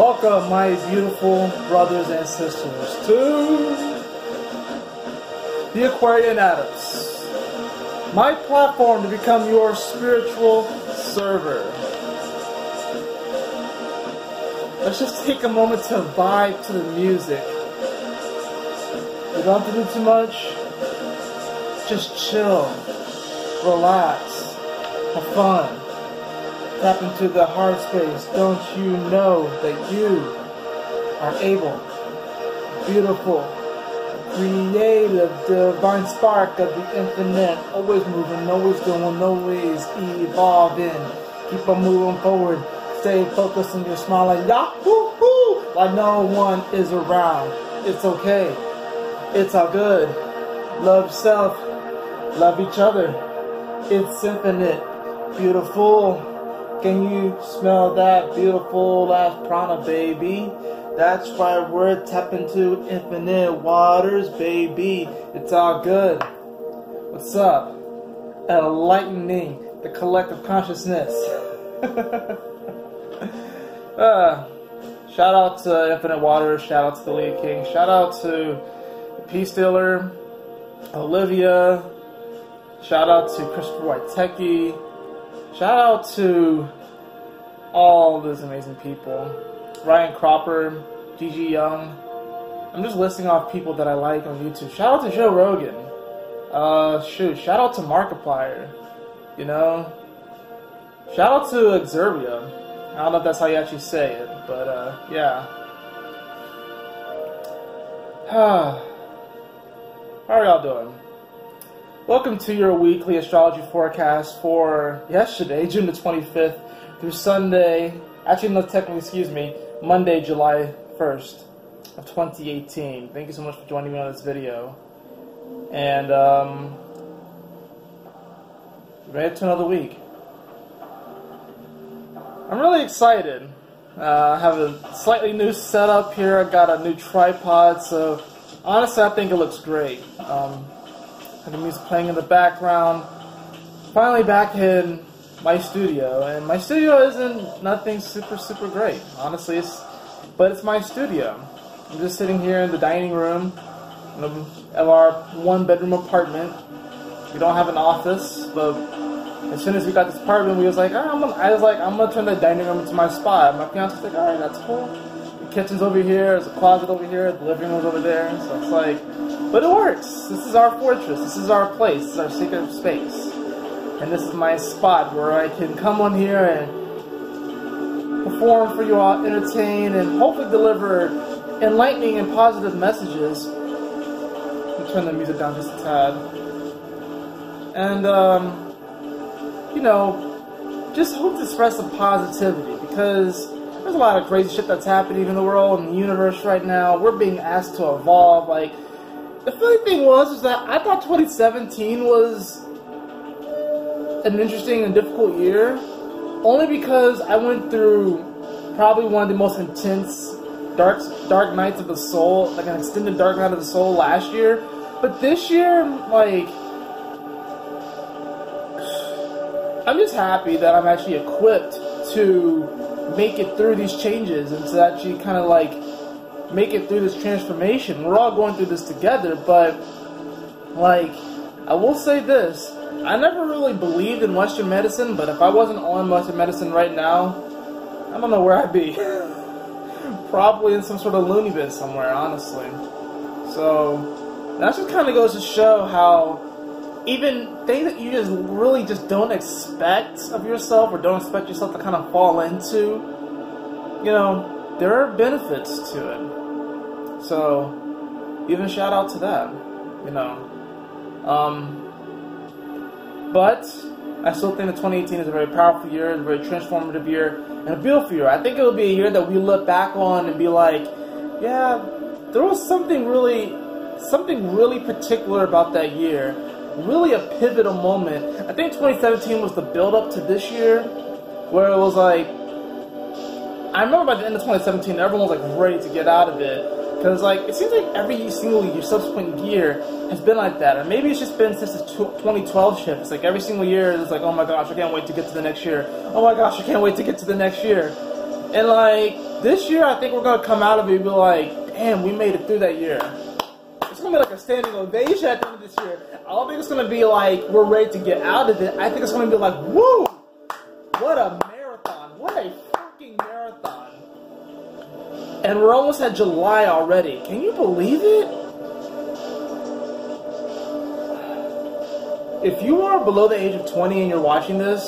Welcome, my beautiful brothers and sisters, to The Aquarian Adepts, my platform to become your spiritual server. Let's just take a moment to vibe to the music. You don't have to do too much. Just chill, relax, have fun. Tap into the heart space. Don't you know that you are able, beautiful, creative, divine spark of the infinite, always moving, always doing, always evolving. Keep on moving forward. Stay focused on your smile like yahoo hoo, like no one is around. It's okay. It's all good. Love self. Love each other. It's infinite. Beautiful. Can you smell that beautiful last prana, baby? That's why we're tapping into infinite waters, baby. It's all good. What's up? Enlightening the collective consciousness. Shout out to Infinite Waters. Shout out to the League of Kings. Shout out to Peace Dealer, Olivia. Shout out to Christopher Whitekki. Shout out to all those amazing people. Ryan Cropper, G.G. Young. I'm just listing off people that I like on YouTube. Shout out to Joe Rogan. Shout out to Markiplier. You know? Shout out to Xerbia. I don't know if that's how you actually say it, but yeah. How are y'all doing? Welcome to your weekly astrology forecast for yesterday, June the 25th, through Sunday, actually no, technically, excuse me, Monday, July 1st of 2018. Thank you so much for joining me on this video. And, ready to another week. I'm really excited. I have a slightly new setup here. I got a new tripod, so honestly, I think it looks great. The music playing in the background. Finally back in my studio, and my studio isn't nothing super great, honestly, but it's my studio. I'm just sitting here in the dining room of our one-bedroom apartment. We don't have an office, but as soon as we got this apartment, we was like, I'm gonna turn the dining room into my spot. My fiance was like, all right, that's cool. The kitchen's over here, there's a closet over here, the living room's over there, so it's like. But it works! This is our fortress, this is our place, this is our secret space. And this is my spot where I can come on here and perform for you all, entertain, and hopefully deliver enlightening and positive messages. Let me turn the music down just a tad. And, you know, just hope to spread some positivity, because there's a lot of crazy shit that's happening in the world and the universe right now. We're being asked to evolve, like, the funny thing was that I thought 2017 was an interesting and difficult year, only because I went through probably one of the most intense dark nights of the soul, like an extended dark night of the soul last year. But this year, like, I'm just happy that I'm actually equipped to make it through these changes and to actually kind of like make it through this transformation. We're all going through this together, but, like, I will say this. I never really believed in Western medicine, but if I wasn't on Western medicine right now, I don't know where I'd be. Probably in some sort of loony bin somewhere, honestly. So, that just kind of goes to show how even things that you just really just don't expect of yourself, or don't expect yourself to kind of fall into, you know, there are benefits to it. So, even shout out to that, you know. But I still think that 2018 is a very powerful year, a very transformative year, and a beautiful year. I think it'll be a year that we look back on and be like, yeah, there was something really particular about that year. Really a pivotal moment. I think 2017 was the build up to this year, where it was like, I remember by the end of 2017, everyone was like ready to get out of it, because like it seems like every single year, subsequent year, has been like that. And maybe it's just been since the 2012 shift. It's like every single year, it's like, oh my gosh, I can't wait to get to the next year. Oh my gosh, I can't wait to get to the next year. And like This year, I think we're going to come out of it and be like, damn, we made it through that year. It's going to be like a standing ovation at the end of this year. I don't think it's going to be like, we're ready to get out of it. I think it's going to be like, woo, what a marathon. What a fucking marathon. And we're almost at July already. Can you believe it? If you are below the age of 20 and you're watching this,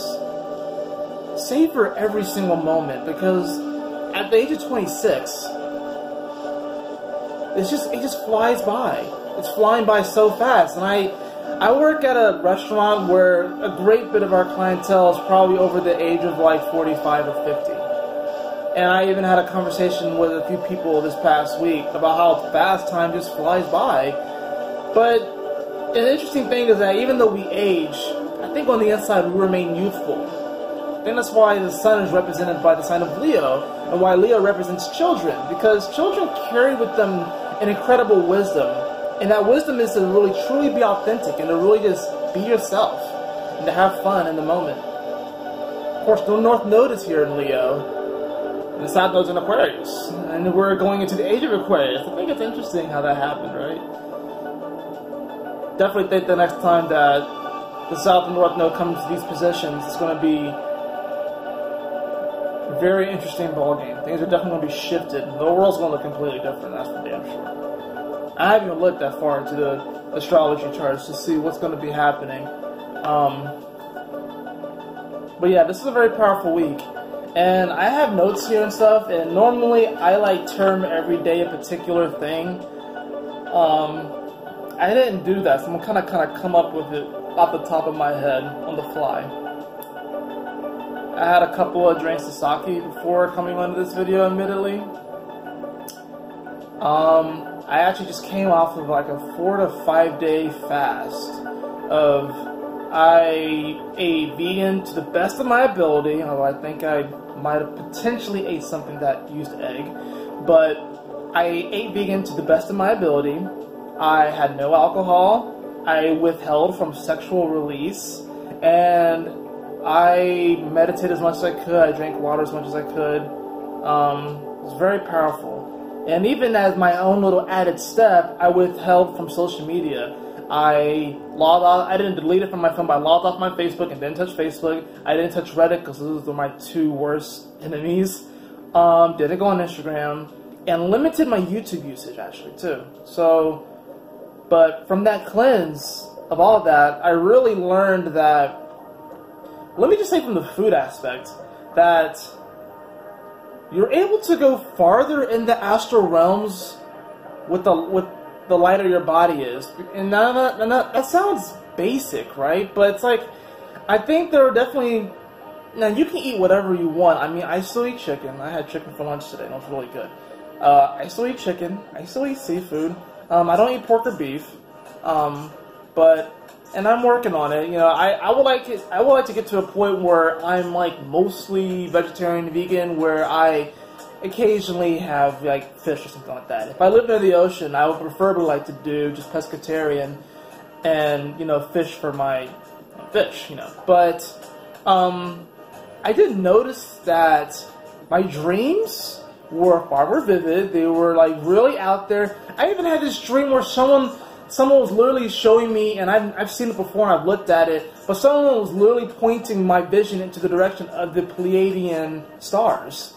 savor every single moment, because at the age of 26, it just flies by. It's flying by so fast. And I work at a restaurant where a great bit of our clientele is probably over the age of like 45 or 50. And I even had a conversation with a few people this past week about how fast time just flies by. But an interesting thing is that even though we age, I think on the inside we remain youthful. And that's why the sun is represented by the sign of Leo, and why Leo represents children, because children carry with them an incredible wisdom. And that wisdom is to really truly be authentic, and to really just be yourself, and to have fun in the moment. Of course, the North Node is here in Leo, and the South Node is in Aquarius, and we're going into the age of Aquarius. I think it's interesting how that happened, right? Definitely think the next time that the South and North Node comes to these positions, it's going to be a very interesting ballgame. Things are definitely going to be shifted. The world's going to look completely different, that's for damn sure. I haven't even looked that far into the astrology charts to see what's going to be happening. But yeah, this is a very powerful week. And I have notes here and stuff, and normally I like term every day a particular thing. I didn't do that, so I'm gonna kind of come up with it off the top of my head on the fly. I had a couple of drinks of sake before coming onto this video, admittedly. I actually just came off of like a 4 to 5 day fast of I ate vegan to the best of my ability, although I think I might have potentially ate something that used egg, but I ate vegan to the best of my ability. I had no alcohol, I withheld from sexual release, and I meditated as much as I could, I drank water as much as I could. It was very powerful. And even as my own little added step, I withheld from social media. I logged off, I didn't delete it from my phone, but I logged off my Facebook and didn't touch Facebook. I didn't touch Reddit, because those were my two worst enemies. Didn't go on Instagram, and limited my YouTube usage actually too. So. But from that cleanse of all of that, I really learned that, let me just say from the food aspect, that you're able to go farther in the astral realms with the lighter your body is. And that sounds basic, right? But it's like, I think there are definitely, now you can eat whatever you want. I mean, I still eat chicken. I had chicken for lunch today, and it was really good. I still eat chicken. I still eat seafood. I don't eat pork or beef, and I'm working on it. You know, I would like to get to a point where I'm like mostly vegetarian, vegan, where I occasionally have like fish or something like that. If I lived near the ocean, I would prefer to like to do just pescatarian, and you know, fish for my fish. You know, but I did notice that my dreams were far more vivid. They were like really out there. I even had this dream where someone was literally showing me, and I've seen it before and I've looked at it, but someone was literally pointing my vision into the direction of the Pleiadian stars.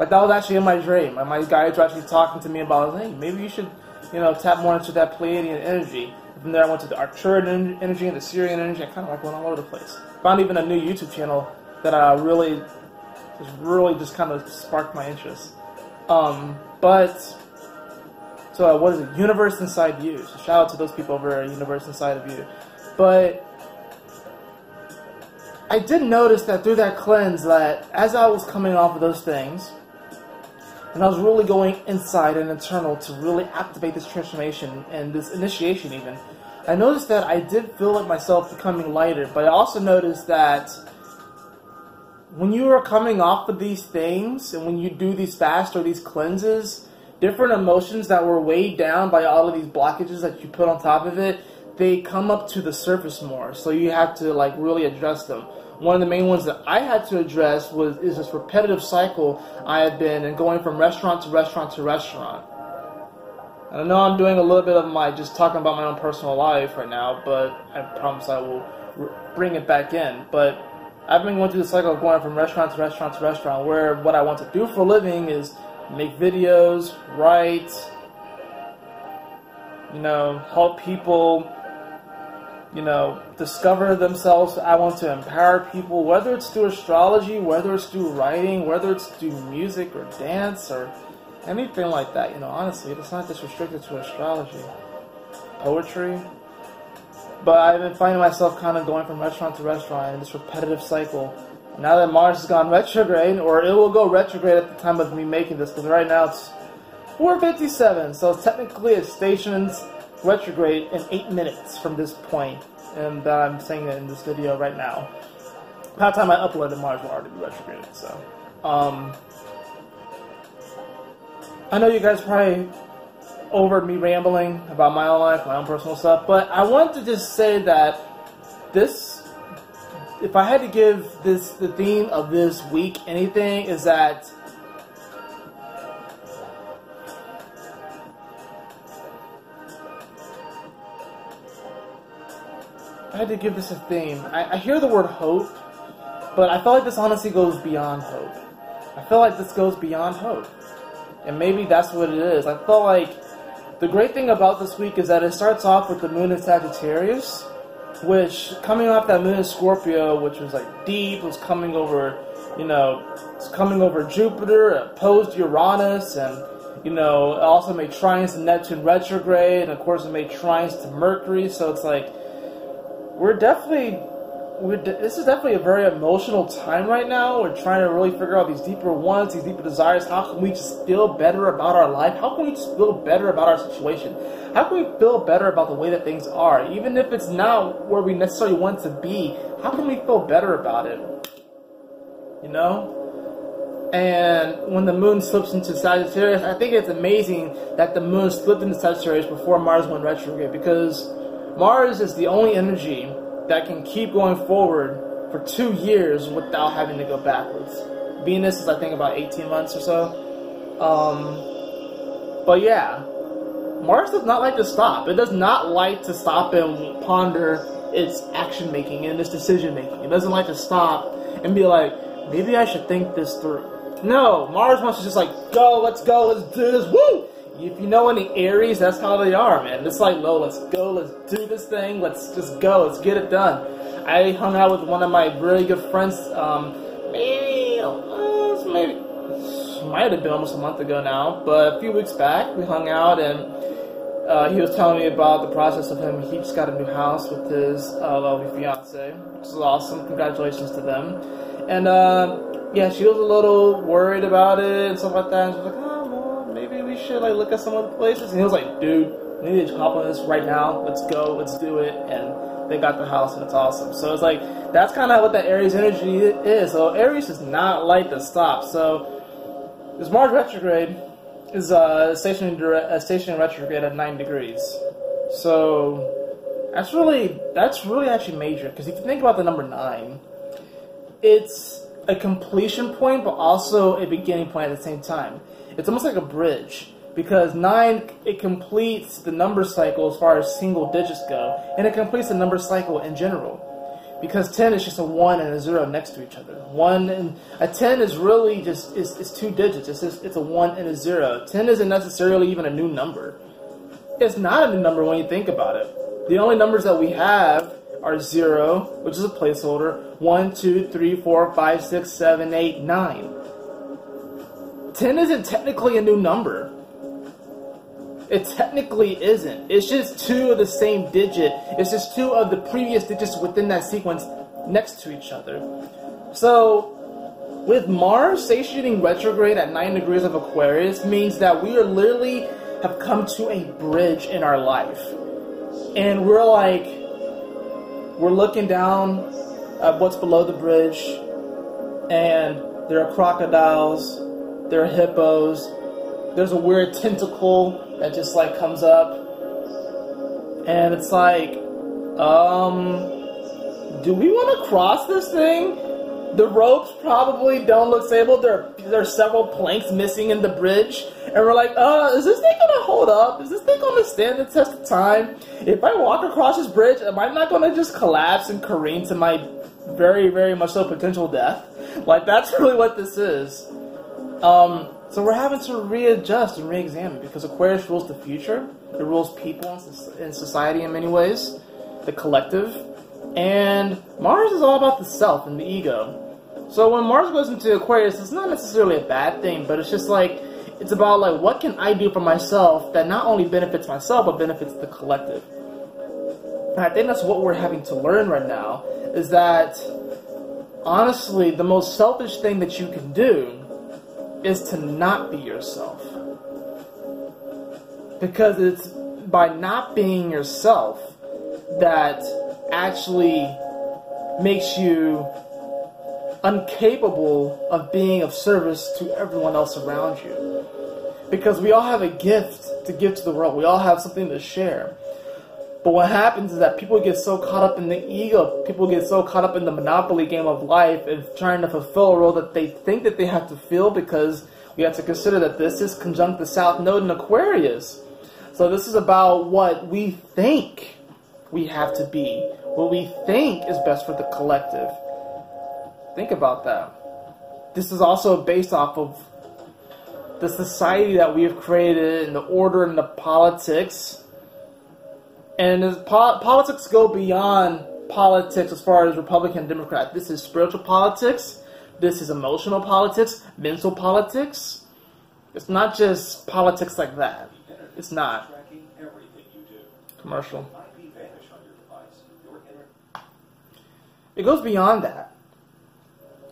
Like that was actually in my dream. And my guides were actually talking to me about, hey, maybe you should, you know, tap more into that Pleiadian energy. From there I went to the Arcturian energy and the Syrian energy. I kind of like went all over the place. Found even a new YouTube channel that I really just kind of sparked my interest. So what is it? Universe Inside You. So shout out to those people over at Universe Inside of You. But I did notice that through that cleanse, that as I was coming off of those things, and I was really going inside and internal to really activate this transformation and this initiation even, I noticed that I did feel like myself becoming lighter, but I also noticed that when you are coming off of these things, and when you do these fasts or these cleanses, different emotions that were weighed down by all of these blockages that you put on top of it, they come up to the surface more. So you have to like really address them. one of the main ones that I had to address was this repetitive cycle I had been in, going from restaurant to restaurant to restaurant. And I know I'm doing a little bit of my just talking about my own personal life right now, but I promise I will bring it back in. But I've been going through the cycle of going from restaurant to restaurant to restaurant, where what I want to do for a living is make videos, write, you know, help people, you know, discover themselves. I want to empower people, whether it's through astrology, whether it's through writing, whether it's through music or dance or anything like that. You know, honestly, it's not just restricted to astrology, poetry. But I've been finding myself kind of going from restaurant to restaurant in this repetitive cycle. Now that Mars has gone retrograde, or it will go retrograde at the time of me making this, because right now it's 4:57, so technically it stations retrograde in 8 minutes from this point, and that I'm saying it in this video right now. By the time I upload it, Mars will already be retrograded, so. I know you guys probably over me rambling about my own life, my own personal stuff, but I wanted to just say that this, if I had to give this, the theme of this week anything, is that I had to give this a theme. I hear the word hope, but I feel like this honestly goes beyond hope. I feel like this goes beyond hope. And maybe that's what it is. I feel like the great thing about this week is that it starts off with the moon in Sagittarius, which, coming off that moon in Scorpio, which was like deep, was coming over, you know, it's coming over Jupiter, opposed Uranus, and, you know, it also made trines to Neptune retrograde, and of course it made trines to Mercury, so it's like, this is definitely a very emotional time right now. We're trying to really figure out these deeper wants, these deeper desires. How can we just feel better about our life? How can we just feel better about our situation? How can we feel better about the way that things are? Even if it's not where we necessarily want to be, how can we feel better about it? You know? And when the moon slips into Sagittarius, I think it's amazing that the moon slipped into Sagittarius before Mars went retrograde, because Mars is the only energy that can keep going forward for 2 years without having to go backwards. Venus is, I think, about 18 months or so. But yeah, Mars does not like to stop. It does not like to stop and ponder its action-making and its decision-making. It doesn't like to stop and be like, maybe I should think this through. No, Mars wants to just like, go, let's do this, woo! If you know any Aries, that's how they are, man. It's like, no, let's go, let's do this thing, let's just go, let's get it done. I hung out with one of my really good friends, might have been almost a month ago now, but a few weeks back, we hung out, and he was telling me about the process of him. He just got a new house with his lovely fiance, which is awesome. Congratulations to them. And yeah, she was a little worried about it and stuff like that, and she was like, should like look at some other places, and he was like, dude, we need to hop on this right now, let's go, let's do it. And they got the house, and it's awesome. So it's like, that's kind of what that Aries energy is. So Aries does not like to stop. So this Mars retrograde is stationary retrograde at 9 degrees, so that's really actually major, because if you think about the number 9, it's a completion point but also a beginning point at the same time. It's almost like a bridge, because 9, it completes the number cycle as far as single digits go, and it completes the number cycle in general, because 10 is just a 1 and a 0 next to each other. 1 and a 10 is really just, it's 2 digits. It's just, it's a 1 and a 0. 10 isn't necessarily even a new number. It's not a new number when you think about it. The only numbers that we have are 0, which is a placeholder, 1, 2, 3, 4, 5, 6, 7, 8, 9. 10 isn't technically a new number. It technically isn't. It's just 2 of the same digit. It's just 2 of the previous digits within that sequence next to each other. So, with Mars stationing retrograde at 9 degrees of Aquarius, means that we are literally have come to a bridge in our life. And we're like, we're looking down at what's below the bridge, and there are crocodiles, there are hippos, there's a weird tentacle that just like comes up, and it's like, do we want to cross this thing? The ropes probably don't look stable. There are several planks missing in the bridge. And we're like, is this thing going to hold up? Is this thing going to stand the test of time? If I walk across this bridge, am I not going to just collapse and careen to my very, very much so potential death? Like, that's really what this is. So we're having to readjust and re-examine, because Aquarius rules the future. It rules people and society in many ways, the collective. And Mars is all about the self and the ego. So when Mars goes into Aquarius, it's not necessarily a bad thing, but it's just like, it's about like, what can I do for myself that not only benefits myself, but benefits the collective? And I think that's what we're having to learn right now, is that honestly, the most selfish thing that you can do is to not be yourself. Because it's by not being yourself that actually makes you incapable of being of service to everyone else around you. Because we all have a gift to give to the world. We all have something to share. But what happens is that people get so caught up in the ego, people get so caught up in the monopoly game of life and trying to fulfill a role that they think that they have to fill, because we have to consider that this is conjunct the South Node in Aquarius. So this is about what we think we have to be, what we think is best for the collective. Think about that. This is also based off of the society that we have created and the order and the politics. And politics go beyond politics as far as Republican and Democrat. This is spiritual politics. This is emotional politics, mental politics. It's not just politics like that. It's not. Tracking everything you do. Commercial. It goes beyond that.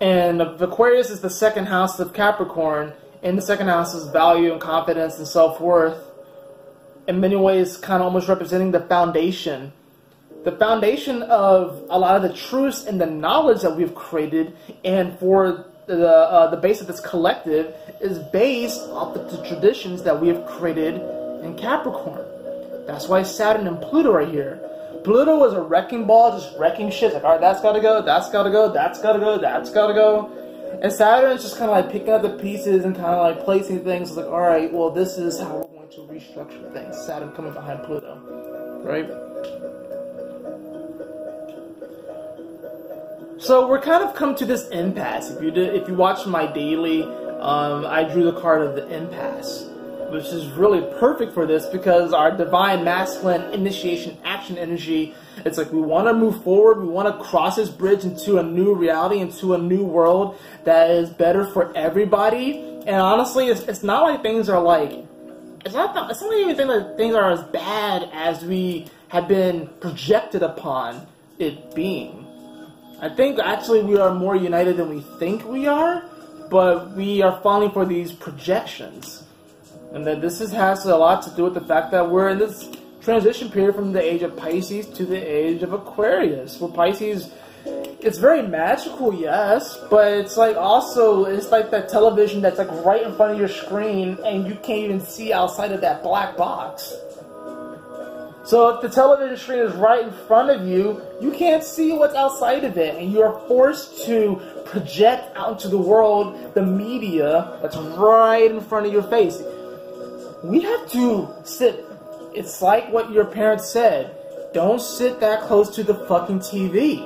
And Aquarius is the second house of Capricorn, and the second house is value and confidence and self-worth. In many ways, kind of almost representing the foundation. The foundation of a lot of the truths and the knowledge that we've created, and for the base of this collective, is based off the traditions that we have created in Capricorn. That's why Saturn and Pluto are here. Pluto was a wrecking ball, just wrecking shit. Like, alright, that's gotta go, that's gotta go, that's gotta go, that's gotta go. And Saturn's just kind of like picking up the pieces and kind of like placing things. It's like, alright, well, this is how we're going to restructure things. Saturn coming behind Pluto, right? So we're kind of come to this impasse. If you watch my daily, I drew the card of the impasse, which is really perfect for this, because our divine masculine initiation action energy, it's like we want to move forward, we want to cross this bridge into a new reality, into a new world that is better for everybody. And honestly, it's not like things are like, it's not even that things are as bad as we have been projected upon it being. I think actually we are more united than we think we are, but we are falling for these projections. And that this has a lot to do with the fact that we're in this transition period from the age of Pisces to the age of Aquarius. Well, Pisces, it's very magical, yes, but it's like also, it's like that television that's like right in front of your screen and you can't even see outside of that black box. So if the television screen is right in front of you, you can't see what's outside of it, and you are forced to project out into the world the media that's right in front of your face. We have to sit, it's like what your parents said, don't sit that close to the fucking TV.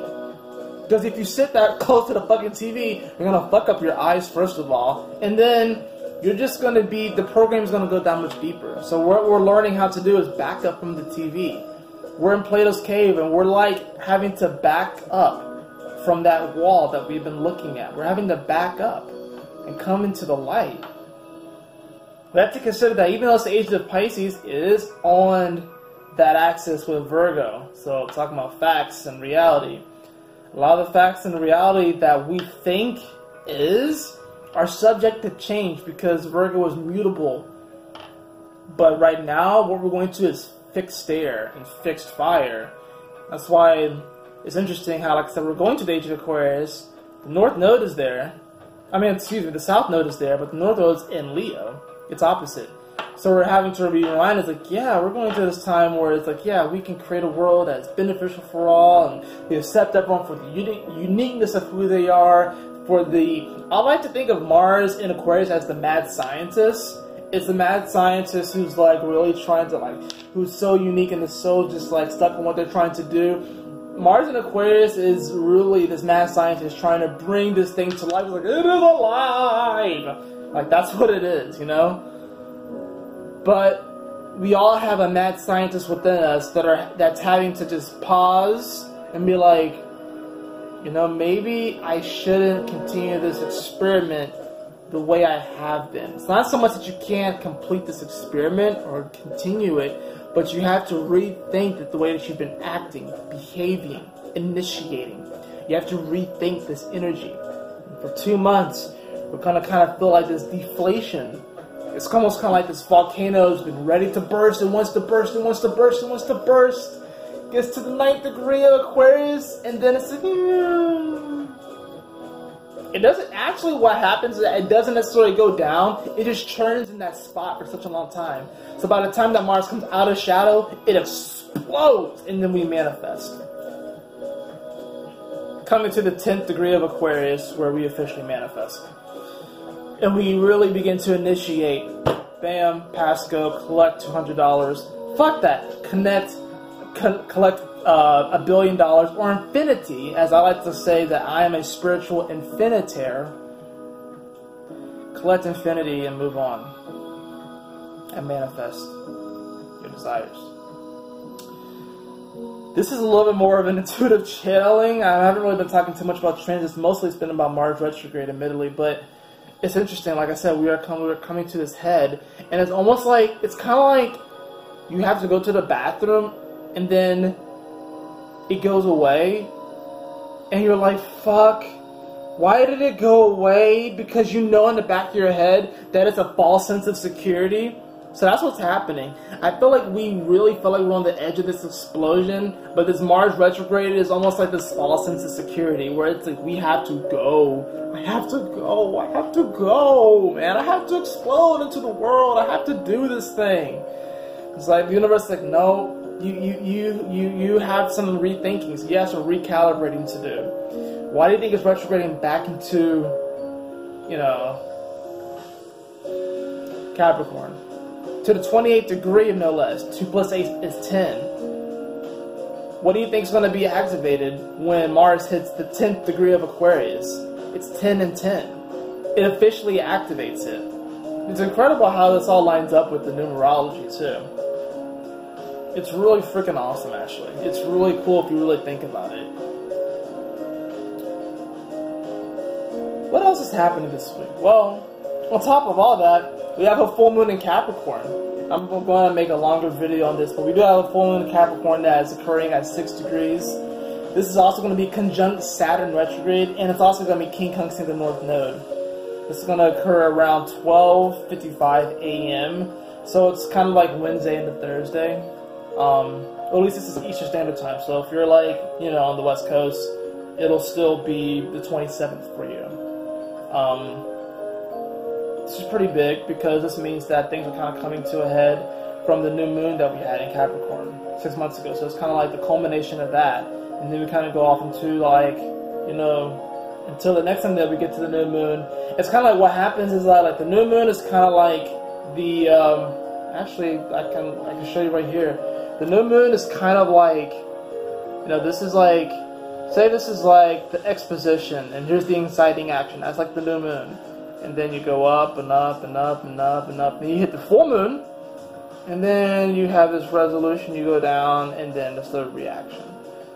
Because if you sit that close to the fucking TV, you're going to fuck up your eyes first of all, and then you're just going to be, the program's going to go down much deeper. So what we're learning how to do is back up from the TV. We're in Plato's cave and we're like having to back up from that wall that we've been looking at. We're having to back up and come into the light. We have to consider that even though it's the age of Pisces, it is on that axis with Virgo. So talking about facts and reality. A lot of the facts and reality that we think is are subject to change, because Virgo is mutable. But right now, what we're going to is fixed stare and fixed fire. That's why it's interesting how, like I said, we're going to the age of Aquarius. The North Node is there. I mean, excuse me, the South Node is there, but the North Node's in Leo. It's opposite. So we're having to be reminded, it's like, yeah, we're going through this time where it's like, yeah, we can create a world that's beneficial for all, and we accept everyone for the uniqueness of who they are. I like to think of Mars in Aquarius as the mad scientist. It's the mad scientist who's like really trying to like, who's so unique and is so just like stuck on what they're trying to do. Mars in Aquarius is really this mad scientist trying to bring this thing to life. It's like, it is alive! Like, that's what it is, you know? But we all have a mad scientist within us that's having to just pause and be like, you know, maybe I shouldn't continue this experiment the way I have been. It's not so much that you can't complete this experiment or continue it, but you have to rethink that the way that you've been acting, behaving, initiating. You have to rethink this energy. For 2 months, we're going to kind of feel like this deflation. It's almost kind of like this volcano's been ready to burst. It wants to burst. It wants to burst. It wants to burst. Gets to the 9th degree of Aquarius, and then it's like, It doesn't actually, what happens is that it doesn't necessarily go down, it just churns in that spot for such a long time. So by the time that Mars comes out of shadow, it explodes, and then we manifest. Coming to the 10th degree of Aquarius, where we officially manifest. And we really begin to initiate. Bam, Pasco, collect $200. Fuck that. Collect $1 billion, or infinity, as I like to say that I am a spiritual infinitaire. Collect infinity and move on, and manifest your desires. This is a little bit more of an intuitive channeling. I haven't really been talking too much about transits. Mostly it's been about Mars retrograde, admittedly, but it's interesting. Like I said, we are coming to this head, and it's almost like, it's kind of like you have to go to the bathroom, and then it goes away, and you're like, fuck, why did it go away? Because you know in the back of your head that it's a false sense of security. So that's what's happening. I feel like we really feel like we're on the edge of this explosion, but this Mars retrograde is almost like this false sense of security, where it's like, we have to go. I have to go. I have to go, man. I have to explode into the world. I have to do this thing. It's like the universe is like, no. You have some rethinking, so you have some recalibrating to do. Why do you think it's retrograding back into, you know, Capricorn? To the 28th degree, no less. 2 plus 8 is 10. What do you think is going to be activated when Mars hits the 10th degree of Aquarius? It's 10 and 10. It officially activates it. It's incredible how this all lines up with the numerology, too. It's really freaking awesome, actually. It's really cool if you really think about it. What else is happening this week? Well, on top of all that, we have a full moon in Capricorn. I'm going to make a longer video on this, but we do have a full moon in Capricorn that is occurring at 6 degrees. This is also going to be conjunct Saturn retrograde, and it's also going to be King Kungsing, the North Node. This is going to occur around 12:55 a.m., so it's kind of like Wednesday into Thursday. Or at least this is Eastern Standard Time, so if you're like, you know, on the West Coast, it'll still be the 27th for you. This is pretty big because this means that things are kind of coming to a head from the new moon that we had in Capricorn 6 months ago, so it's kind of like the culmination of that, and then we kind of go off into like, you know, until the next time that we get to the new moon. It's kind of like what happens is that like the new moon is kind of like the, actually I can show you right here. The new moon is kind of like, you know, this is like, say this is like the exposition, and here's the inciting action. That's like the new moon. And then you go up and up and up and up and up, and you hit the full moon, and then you have this resolution, you go down, and then that's the reaction.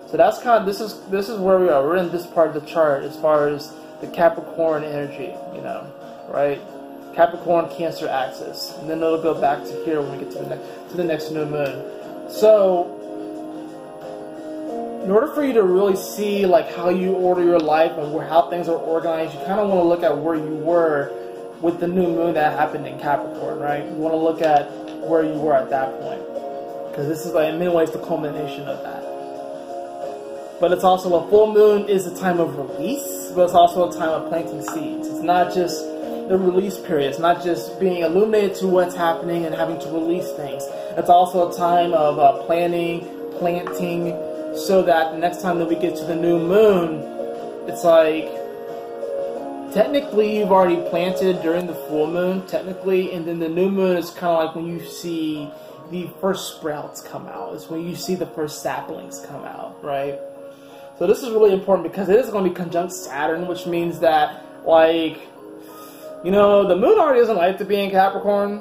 So that's kind of, this is where we are. We're in this part of the chart as far as the Capricorn energy, you know, right? Capricorn Cancer axis, and then it'll go back to here when we get to the next new moon. So in order for you to really see like how you order your life and how things are organized, you kind of want to look at where you were with the new moon that happened in Capricorn, right? You want to look at where you were at that point, because this is like in many ways the culmination of that. But it's also, a full moon is a time of release, but it's also a time of planting seeds. It's not just the release periods, not just being illuminated to what's happening and having to release things. It's also a time of planning, planting, so that the next time that we get to the new moon, it's like, technically you've already planted during the full moon, technically, and then the new moon is kind of like when you see the first sprouts come out. It's when you see the first saplings come out, right? So this is really important because it is going to be conjunct Saturn, which means that, like, you know, the moon already doesn't like to be in Capricorn,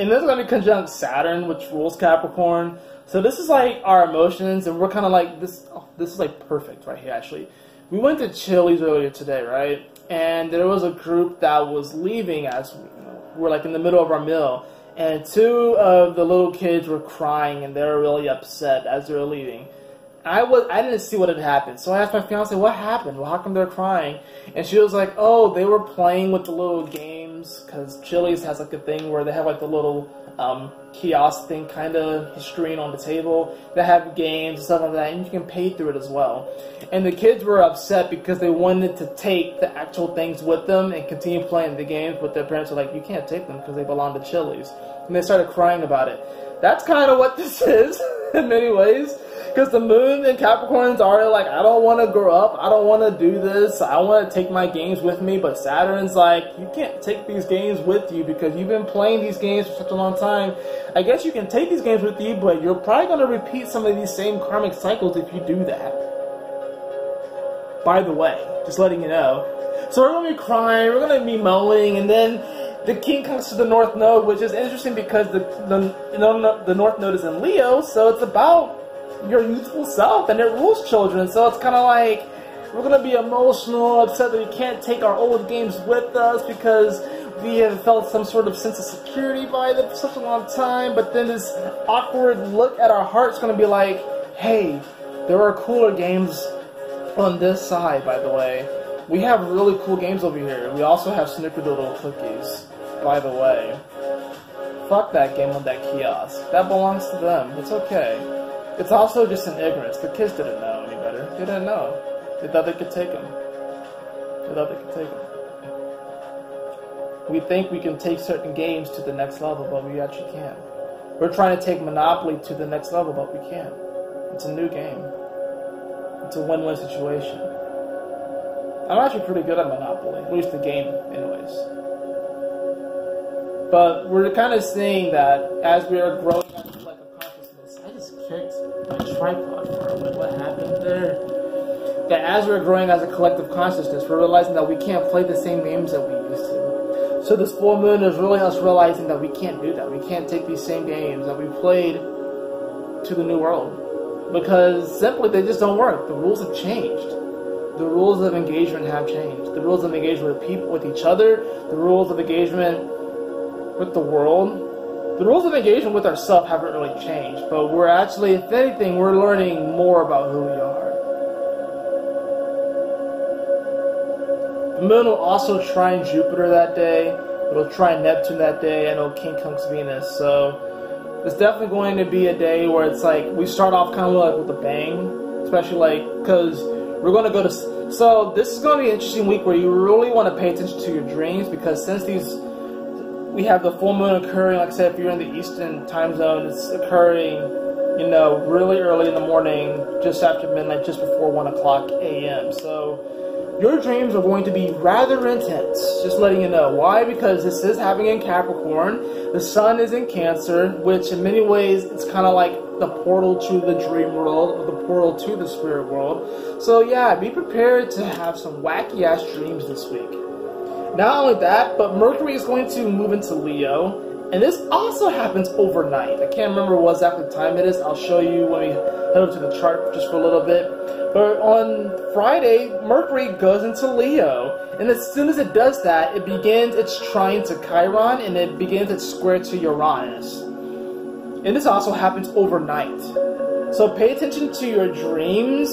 and this is going to be conjunct Saturn, which rules Capricorn. So this is like our emotions, and we're kind of like this. Oh, this is like perfect right here, actually. We went to Chili's earlier today, right? And there was a group that was leaving as we were like in the middle of our meal, and two of the little kids were crying, and they were really upset as they were leaving. I didn't see what had happened, so I asked my fiance, what happened? Well, how come they're crying? And she was like, oh, they were playing with the little games, because Chili's has like a thing where they have like the little kiosk thing, kind of screen on the table. They have games and stuff like that, and you can pay through it as well. And the kids were upset because they wanted to take the actual things with them and continue playing the games, but their parents were like, you can't take them because they belong to Chili's. And they started crying about it. That's kind of what this is in many ways. Because the moon and Capricorns are like, I don't want to grow up, I don't want to do this, I want to take my games with me, but Saturn's like, you can't take these games with you because you've been playing these games for such a long time. I guess you can take these games with you, but you're probably going to repeat some of these same karmic cycles if you do that. By the way, just letting you know. So we're going to be crying, we're going to be moaning, and then the king comes to the North Node, which is interesting because the North Node is in Leo, so it's about your youthful self, and it rules children, so it's kind of like, we're going to be emotional, upset that we can't take our old games with us because we have felt some sort of sense of security by them for such a long time, but then this awkward look at our heart's going to be like, hey, there are cooler games on this side, by the way. We have really cool games over here. We also have snickerdoodle cookies, by the way. Fuck that game on that kiosk. That belongs to them. It's okay. It's also just an ignorance. The kids didn't know any better. They didn't know. They thought they could take them. They thought they could take them. We think we can take certain games to the next level, but we actually can't. We're trying to take Monopoly to the next level, but we can't. It's a new game. It's a win-win situation. I'm actually pretty good at Monopoly, at least the game, anyways. But we're kind of seeing that as we are growing up like a consciousness. I just kicked my tripod for a minute. What happened there? That as we're growing as a collective consciousness, we're realizing that we can't play the same games that we used to. So this full moon is really us realizing that we can't do that. We can't take these same games that we played to the new world. Because simply they just don't work. The rules have changed. The rules of engagement have changed. The rules of engagement with people, with each other, the rules of engagement with the world, the rules of engagement with ourselves haven't really changed, but we're actually, if anything, we're learning more about who we are. The moon will also trine Jupiter that day, it'll trine Neptune that day, and it'll conjunct Venus, so it's definitely going to be a day where it's like, we start off kind of like with a bang, especially like, because we're going to go to... So this is going to be an interesting week where you really want to pay attention to your dreams, because since these... we have the full moon occurring, like I said, if you're in the eastern time zone, it's occurring, you know, really early in the morning, just after midnight, just before 1 o'clock a.m. So your dreams are going to be rather intense, just letting you know. Why? Because this is happening in Capricorn, the sun is in Cancer, which in many ways, it's kind of like the portal to the dream world, or the portal to the spirit world. So yeah, be prepared to have some wacky ass dreams this week. Not only that, but Mercury is going to move into Leo, and this also happens overnight. I can't remember what exact time it is. I'll show you when we head over to the chart just for a little bit. But on Friday, Mercury goes into Leo, and as soon as it does that, it begins its trine to Chiron, and it begins its square to Uranus. And this also happens overnight. So pay attention to your dreams.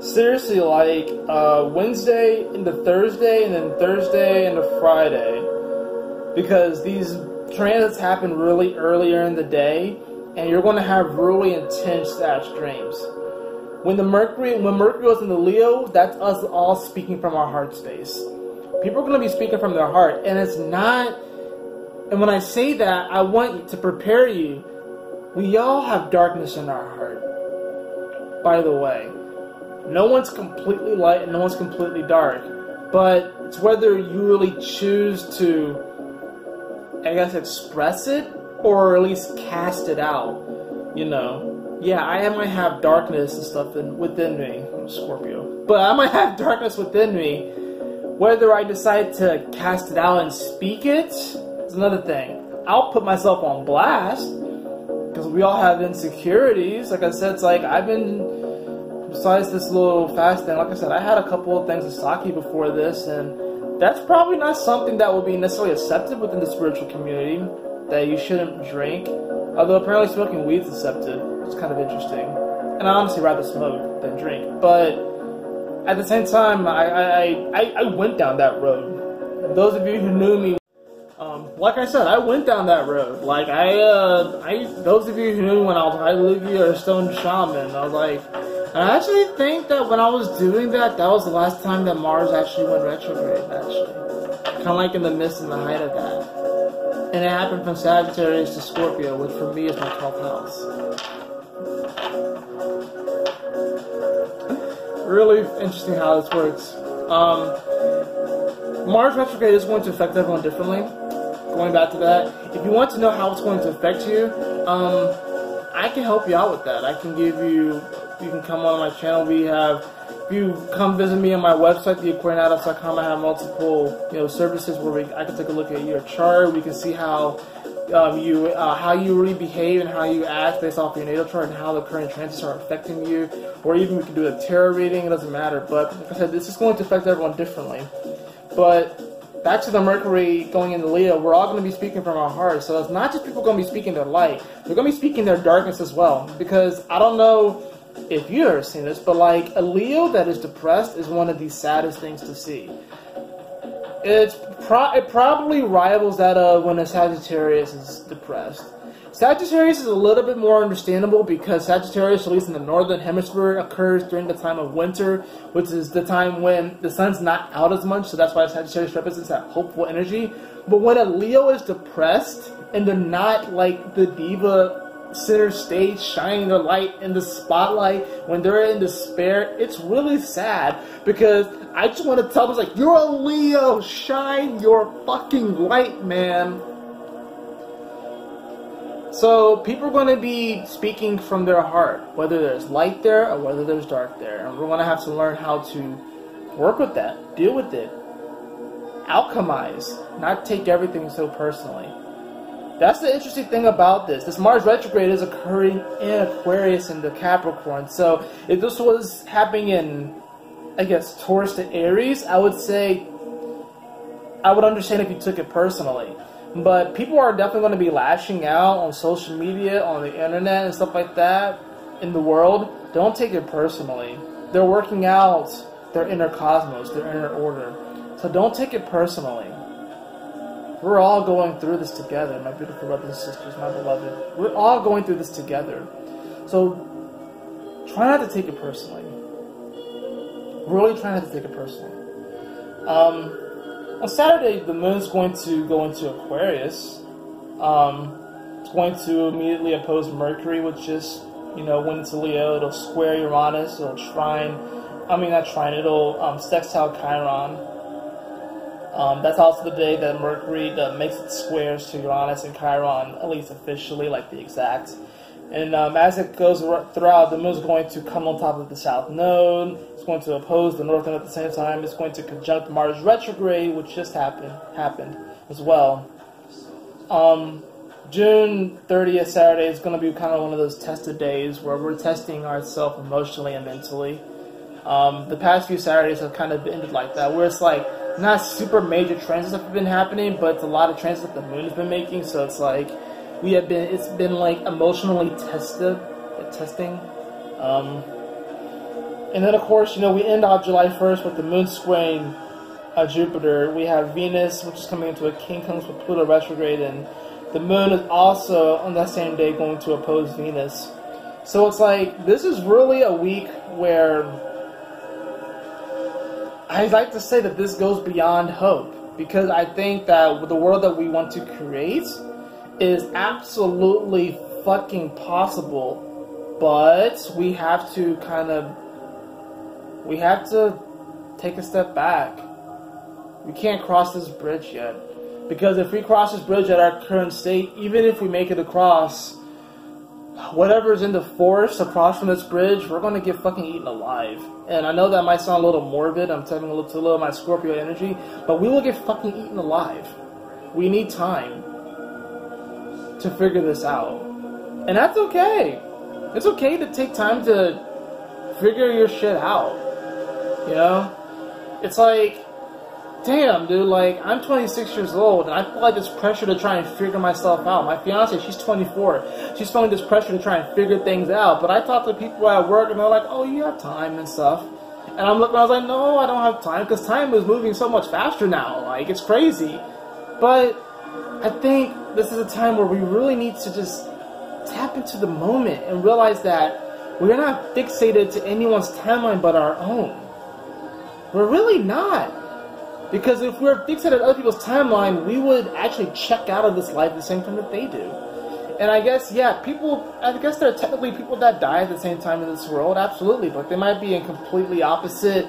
Seriously, like Wednesday into Thursday, and then Thursday into Friday. Because these transits happen really earlier in the day, and you're going to have really intense ass dreams. When Mercury goes into Leo, that's us all speaking from our heart space. People are going to be speaking from their heart, and it's not... And when I say that, I want to prepare you. We all have darkness in our heart, by the way. No one's completely light and no one's completely dark. But it's whether you really choose to, I guess, express it or at least cast it out, you know. Yeah, I might have darkness and stuff within me. I'm Scorpio. But I might have darkness within me. Whether I decide to cast it out and speak it... It's another thing. I'll put myself on blast because we all have insecurities. Like I said, it's like I've been, besides this little fast thing, like I said, I had a couple of things of sake before this, and that's probably not something that will be necessarily accepted within the spiritual community, that you shouldn't drink. Although apparently smoking weed's accepted. It's kind of interesting. And I honestly rather smoke than drink. But at the same time, I went down that road. Those of you who knew me, like I said, I went down that road. Like, those of you who knew when I was high Lugia or Stone Shaman, I was like, and I actually think that when I was doing that, that was the last time that Mars actually went retrograde, actually. Kind of like in the midst and the height of that. And it happened from Sagittarius to Scorpio, which for me is my 12th house. Really interesting how this works. Mars retrograde is going to affect everyone differently. Going back to that, if you want to know how it's going to affect you, I can help you out with that. I can give you, you can come on my channel. We have, if you come visit me on my website, theaquarianadepts.com, I have multiple, you know, services where I can take a look at your chart. We can see how you really behave and how you act based off your natal chart and how the current transits are affecting you. Or even we can do a tarot reading, it doesn't matter. But like I said, this is going to affect everyone differently. But back to the Mercury going into Leo, we're all going to be speaking from our hearts. So it's not just people going to be speaking their light. They're going to be speaking their darkness as well. Because I don't know if you've ever seen this, but like a Leo that is depressed is one of the saddest things to see. It probably rivals that of when a Sagittarius is depressed. Sagittarius is a little bit more understandable because Sagittarius, at least in the northern hemisphere, occurs during the time of winter, which is the time when the sun's not out as much, so that's why Sagittarius represents that hopeful energy. But when a Leo is depressed and they're not like the diva center stage shining their light in the spotlight, when they're in despair, it's really sad because I just want to tell them, like, you're a Leo, shine your fucking light, man. So people are going to be speaking from their heart, whether there's light there or whether there's dark there. And we're going to have to learn how to work with that, deal with it, alchemize, not take everything so personally. That's the interesting thing about this. This Mars retrograde is occurring in Aquarius and the Capricorn. So if this was happening in, I guess, Taurus to Aries, I would say I would understand if you took it personally. But people are definitely going to be lashing out on social media, on the internet, and stuff like that in the world. Don't take it personally. They're working out their inner cosmos, their inner order. So don't take it personally. We're all going through this together, my beautiful brothers and sisters, my beloved. We're all going through this together. So try not to take it personally. Really try not to take it personally. On Saturday, the moon's going to go into Aquarius. It's going to immediately oppose Mercury, which is, you know, when it's Leo, it'll square Uranus, it'll trine, sextile Chiron. That's also the day that Mercury makes its squares to Uranus and Chiron, at least officially, like the exact. And as it goes throughout, the moon's going to come on top of the south node. It's going to oppose the north node at the same time. It's going to conjunct Mars retrograde, which just happened as well. June 30th, Saturday, is going to be kind of one of those tested days where we're testing ourselves emotionally and mentally. The past few Saturdays have kind of ended like that, where it's like not super major transits have been happening, but it's a lot of transits that the moon has been making, so it's like... it's been like emotionally testing. And then of course, you know, we end off July 1st with the moon squaring Jupiter. We have Venus, which is coming into a quincunx with Pluto retrograde, and the moon is also on that same day going to oppose Venus. So it's like, this is really a week where I'd like to say that this goes beyond hope, because I think that the world that we want to create is absolutely fucking possible, but we have to kind of, we have to take a step back. We can't cross this bridge yet, because if we cross this bridge at our current state, even if we make it across, whatever's in the forest across from this bridge, we're going to get fucking eaten alive. And I know that might sound a little morbid, I'm tapping a little too low of my Scorpio energy, but we will get fucking eaten alive. We need time to figure this out. And that's okay. It's okay to take time to figure your shit out. You know? It's like, damn, dude, like, I'm 26 years old, and I feel like this pressure to try and figure myself out. My fiance, she's 24. She's feeling this pressure to try and figure things out. But I talk to people at work, and they're like, oh, you have time and stuff. And I'm looking, I was like, no, I don't have time, because time is moving so much faster now. Like, it's crazy. But I think this is a time where we really need to just tap into the moment and realize that we're not fixated to anyone's timeline but our own. We're really not. Because if we're fixated on other people's timeline, we would actually check out of this life the same time that they do. And I guess, yeah, people, I guess there are technically people that die at the same time in this world, absolutely, but they might be in completely opposite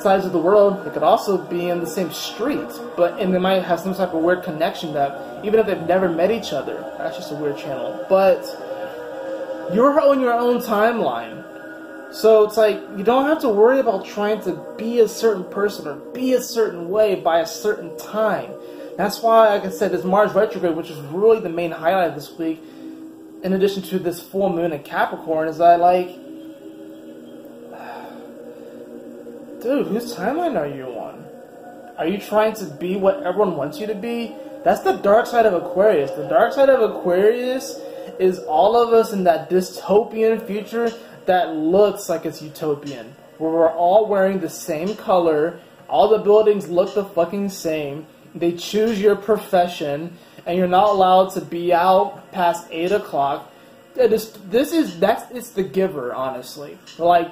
sides of the world. They could also be in the same street, but, and they might have some type of weird connection that, even if they've never met each other, that's just a weird channel, but you're on your own timeline. So it's like, you don't have to worry about trying to be a certain person or be a certain way by a certain time. That's why, like I said, this Mars retrograde, which is really the main highlight this week, in addition to this full moon in Capricorn, is that, like, dude, whose timeline are you on? Are you trying to be what everyone wants you to be? That's the dark side of Aquarius. The dark side of Aquarius is all of us in that dystopian future that looks like it's utopian, where we're all wearing the same color, all the buildings look the fucking same, they choose your profession, and you're not allowed to be out past 8 o'clock. It's The Giver, honestly. Like,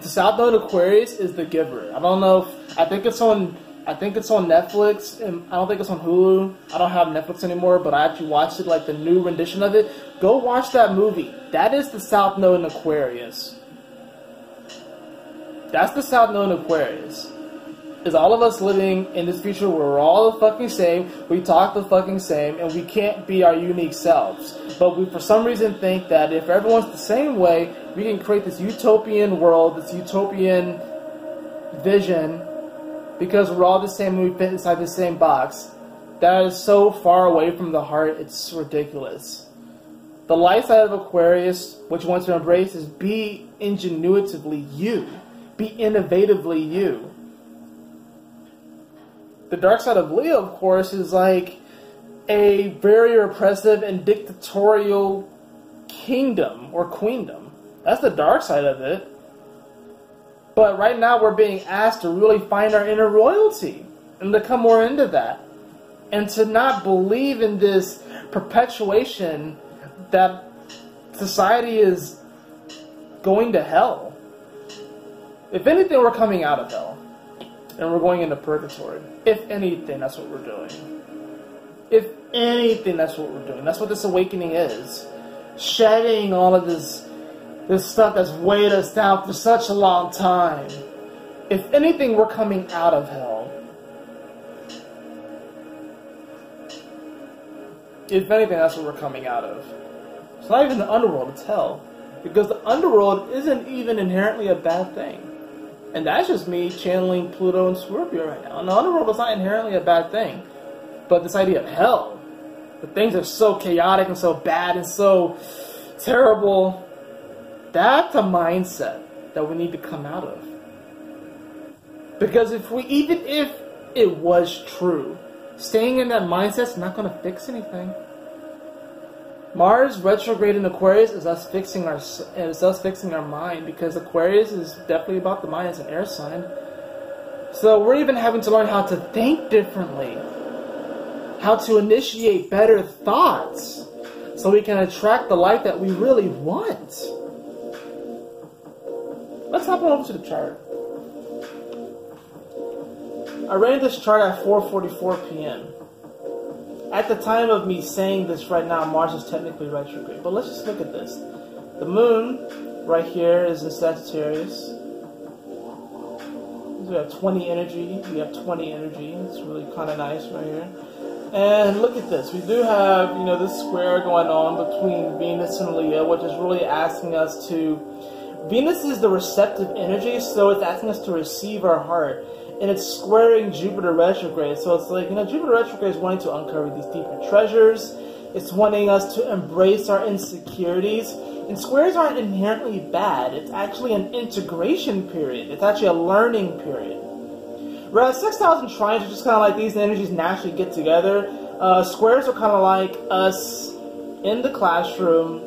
the South Node Aquarius is The Giver. I don't know, I think it's on Netflix, and I don't think it's on Hulu. I don't have Netflix anymore, but I actually watched it, like, the new rendition of it. Go watch that movie. That is the South Node in Aquarius. That's the South Node in Aquarius. Is all of us living in this future where we're all the fucking same, we talk the fucking same, and we can't be our unique selves. But we, for some reason, think that if everyone's the same way, we can create this utopian world, this utopian vision, because we're all the same and we fit inside the same box. That is so far away from the heart, it's ridiculous. The light side of Aquarius, which you want to embrace, is be ingenuitively you. Be innovatively you. The dark side of Leo, of course, is like a very repressive and dictatorial kingdom or queendom. That's the dark side of it. But right now we're being asked to really find our inner royalty and to come more into that. And to not believe in this perpetuation that society is going to hell. If anything, we're coming out of hell. And we're going into purgatory. If anything, that's what we're doing. If anything, that's what we're doing. That's what this awakening is. Shedding all of this stuff that's weighed us down for such a long time. If anything, we're coming out of hell. If anything, that's what we're coming out of. It's not even the underworld, it's hell. Because the underworld isn't even inherently a bad thing. And that's just me channeling Pluto and Scorpio right now. And the underworld is not inherently a bad thing. But this idea of hell, the things are so chaotic and so bad and so terrible. That's a mindset that we need to come out of. Because even if it was true, staying in that mindset's not going to fix anything. Mars retrograde in Aquarius is us fixing our mind, because Aquarius is definitely about the mind as an air sign. So we're even having to learn how to think differently, how to initiate better thoughts, so we can attract the life that we really want. Let's hop on over to the chart. I ran this chart at 4:44 p.m. At the time of me saying this right now, Mars is technically retrograde. But let's just look at this. The moon right here is in Sagittarius. We have 20 energy. We have 20 energy. It's really kind of nice right here. And look at this. We do have, you know, this square going on between Venus and Leo, which is really asking us to... Venus is the receptive energy, so it's asking us to receive our heart. And it's squaring Jupiter retrograde. So it's like, you know, Jupiter retrograde is wanting to uncover these deeper treasures. It's wanting us to embrace our insecurities. And squares aren't inherently bad. It's actually an integration period. It's actually a learning period. Whereas sextiles and trines are just kind of like these energies naturally get together. Squares are kind of like us in the classroom,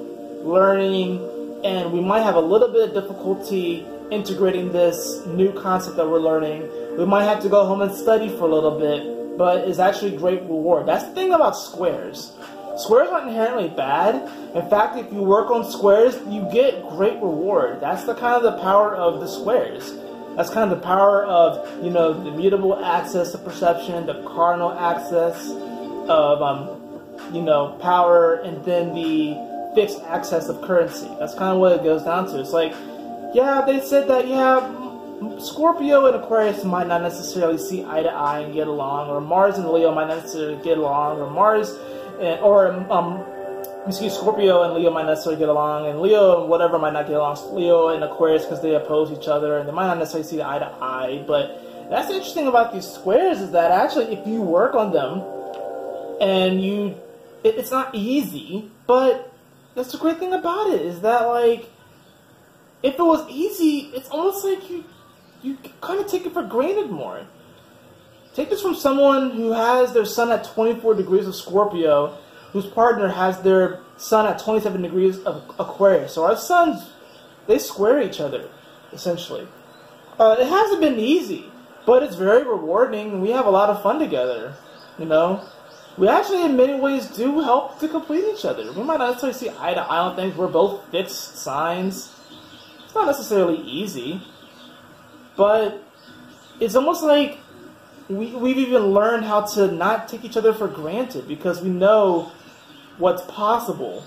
learning, and we might have a little bit of difficulty integrating this new concept that we're learning. We might have to go home and study for a little bit, but it's actually a great reward. That's the thing about squares. Squares aren't inherently bad. In fact, if you work on squares, you get great reward. That's the kind of the power of the squares. That's kind of the power of, you know, the mutable access to perception, the cardinal access of, you know, power, and then the fixed access of currency. That's kind of what it goes down to. It's like, yeah, they said that, yeah, Scorpio and Aquarius might not necessarily see eye to eye and get along, or Mars and Leo might not necessarily get along, or Mars... Scorpio and Leo might not necessarily get along, and Leo and whatever might not get along, Leo and Aquarius, because they oppose each other, and they might not necessarily see eye to eye. But that's interesting about these squares is that actually if you work on them, and you, it's not easy, but that's the great thing about it, is that like, if it was easy, it's almost like you kind of take it for granted more. Take this from someone who has their sun at 24 degrees of Scorpio, whose partner has their sun at 27 degrees of Aquarius. So our suns, they square each other, essentially. It hasn't been easy, but it's very rewarding, and we have a lot of fun together, you know? We actually, in many ways, do help to complete each other. We might not necessarily see eye to eye on things. We're both fixed signs. It's not necessarily easy, but it's almost like... We've even learned how to not take each other for granted because we know what's possible,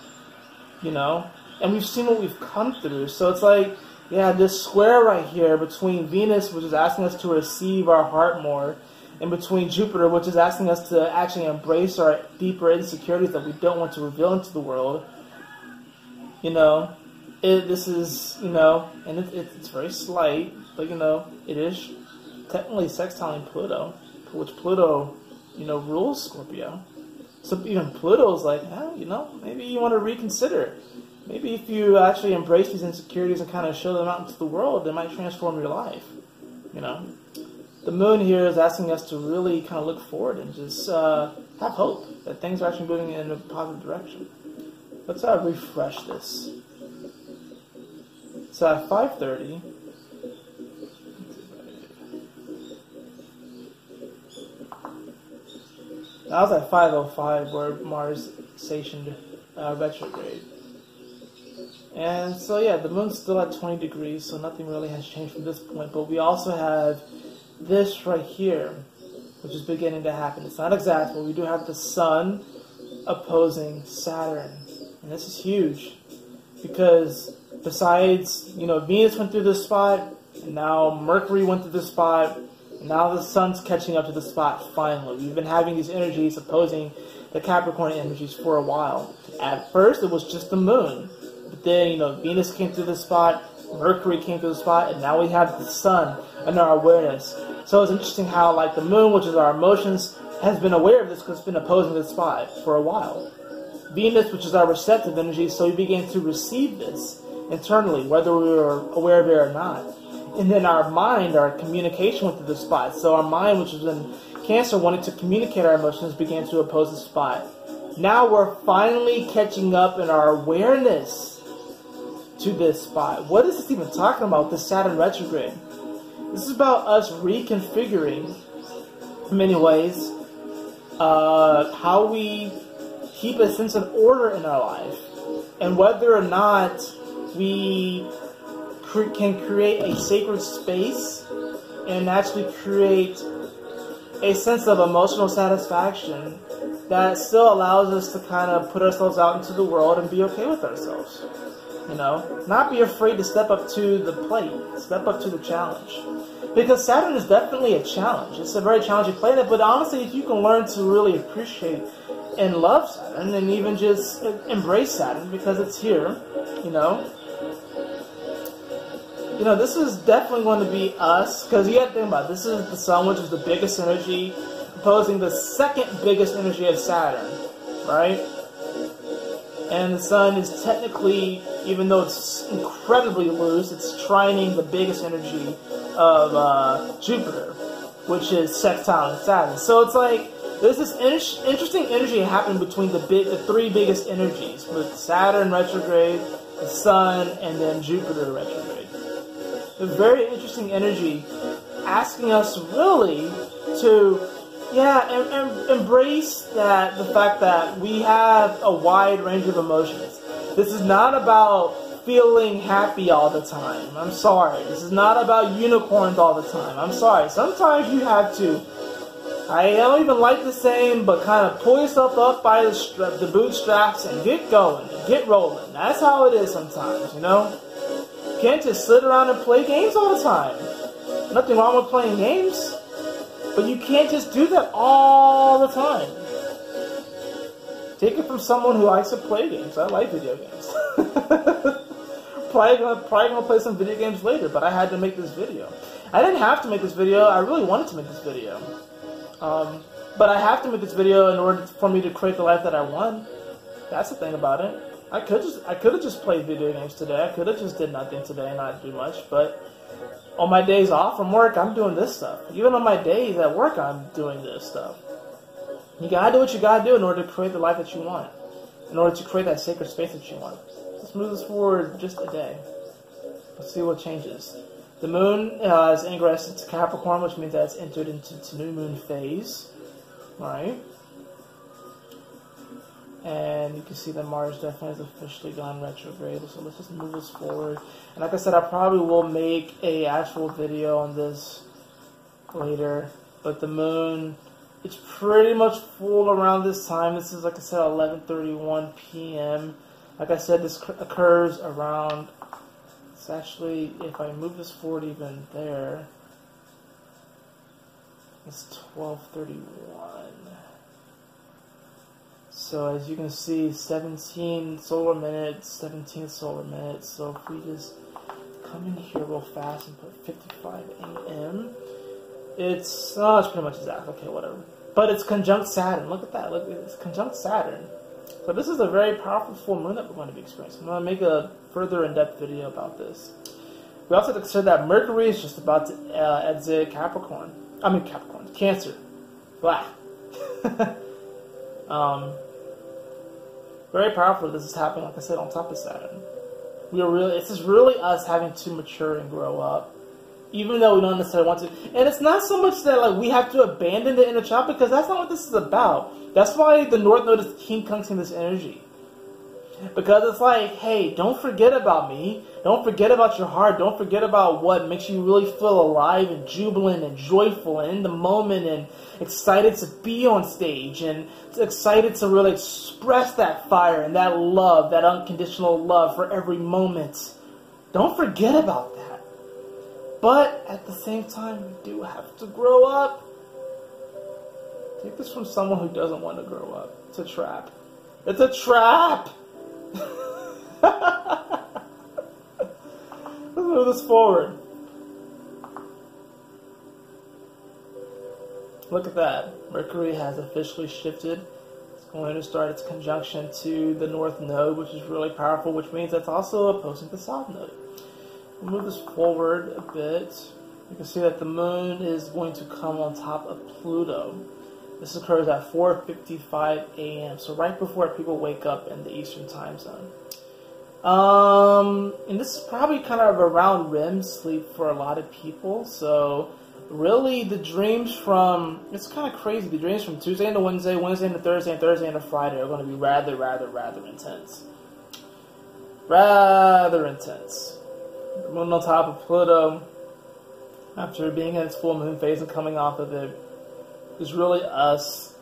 you know? And we've seen what we've come through. So it's like, yeah, this square right here between Venus, which is asking us to receive our heart more, and between Jupiter, which is asking us to actually embrace our deeper insecurities that we don't want to reveal into the world, you know? This is, you know, and it's very slight, but, you know, it is... technically sextiling Pluto, which Pluto, you know, rules Scorpio. So even Pluto's like, oh, you know, maybe you want to reconsider. Maybe if you actually embrace these insecurities and kind of show them out into the world, they might transform your life, you know. The moon here is asking us to really kind of look forward and just have hope that things are actually moving in a positive direction. Let's refresh this. So at 5:30... I was at 5:05 where Mars stationed retrograde. And so yeah, the moon's still at 20 degrees, so nothing really has changed from this point. But we also have this right here, which is beginning to happen. It's not exact, but we do have the sun opposing Saturn. And this is huge, because besides, you know, Venus went through this spot, and now Mercury went through this spot. Now the sun's catching up to the spot, finally. We've been having these energies opposing the Capricorn energies for a while. At first, it was just the moon. But then, you know, Venus came through the spot, Mercury came through the spot, and now we have the sun and our awareness. So it's interesting how, like, the moon, which is our emotions, has been aware of this because it's been opposing the spot for a while. Venus, which is our receptive energy, so we began to receive this internally, whether we were aware of it or not. And then our mind, our communication went through the spot. So our mind, which was in Cancer, wanted to communicate our emotions, began to oppose the spot. Now we're finally catching up in our awareness to this spot. What is this even talking about, this Saturn retrograde? This is about us reconfiguring, in many ways, how we keep a sense of order in our life. And whether or not we... can create a sacred space and actually create a sense of emotional satisfaction that still allows us to kind of put ourselves out into the world and be okay with ourselves. You know, not be afraid to step up to the plate, step up to the challenge. Because Saturn is definitely a challenge. It's a very challenging planet, but honestly, if you can learn to really appreciate and love Saturn, and even just embrace Saturn because it's here, you know, this is definitely going to be us, because you have to think about it. This is the Sun, which is the biggest energy, opposing the second biggest energy of Saturn, right? And the Sun is technically, even though it's incredibly loose, it's trining the biggest energy of Jupiter, which is sextile and Saturn. So it's like there's this interesting energy happening between the three biggest energies, with Saturn retrograde, the Sun, and then Jupiter retrograde. A very interesting energy, asking us really to, embrace that the fact that we have a wide range of emotions. This is not about feeling happy all the time. I'm sorry. This is not about unicorns all the time. I'm sorry. Sometimes you have to, I don't even like the saying, but kind of pull yourself up by the bootstraps and get going, and get rolling. That's how it is sometimes, you know? You can't just sit around and play games all the time. Nothing wrong with playing games, but you can't just do that all the time. Take it from someone who likes to play games. I like video games. probably gonna play some video games later, but I had to make this video. I didn't have to make this video. I really wanted to make this video. But I have to make this video in order for me to create the life that I want. That's the thing about it. I could have just played video games today. I could have just did nothing today and not do much. But on my days off from work, I'm doing this stuff. Even on my days at work, I'm doing this stuff. You gotta do what you gotta do in order to create the life that you want. In order to create that sacred space that you want. Let's move this forward just a day. Let's see what changes. The moon is ingressed into Capricorn, which means that it's entered into new moon phase, right? And you can see that Mars definitely has officially gone retrograde, so let's just move this forward. And like I said, I probably will make an actual video on this later, but the moon, it's pretty much full around this time. This is, like I said, 11:31 p.m. Like I said, this occurs around... It's actually, if I move this forward even there, it's 12:31. So as you can see, 17 solar minutes, 17 solar minutes. So if we just come in here real fast and put 55 a.m., it's pretty much exact. Okay, whatever. But it's conjunct Saturn. Look at that. Look, it's conjunct Saturn. So this is a very powerful full moon that we're going to be experiencing. I'm going to make a further in-depth video about this. We also have to consider that Mercury is just about to exit Cancer. Blah. Very powerful. This is happening, like I said, on top of Saturn. This is really us having to mature and grow up, even though we don't necessarily want to. And it's not so much that like we have to abandon the inner child, because that's not what this is about. That's why the North Node is king-kunxing this energy. Because it's like, hey, don't forget about me. Don't forget about your heart. Don't forget about what makes you really feel alive and jubilant and joyful and in the moment and excited to be on stage and excited to really express that fire and that love, that unconditional love for every moment. Don't forget about that. But at the same time, you do have to grow up. Take this from someone who doesn't want to grow up. It's a trap. It's a trap! Let's move this forward. Look at that. Mercury has officially shifted. It's going to start its conjunction to the North Node, which is really powerful, which means that's also opposing the South Node. We'll move this forward a bit. You can see that the moon is going to come on top of Pluto. This occurs at 4:55 a.m., so right before people wake up in the Eastern time zone. And this is probably kind of around REM sleep for a lot of people, so really the dreams from, it's kind of crazy, the dreams from Tuesday into Wednesday, Wednesday into Thursday, and Thursday into Friday are going to be rather intense. Rather intense. Moon on top of Pluto, after being in its full moon phase and coming off of it, is really us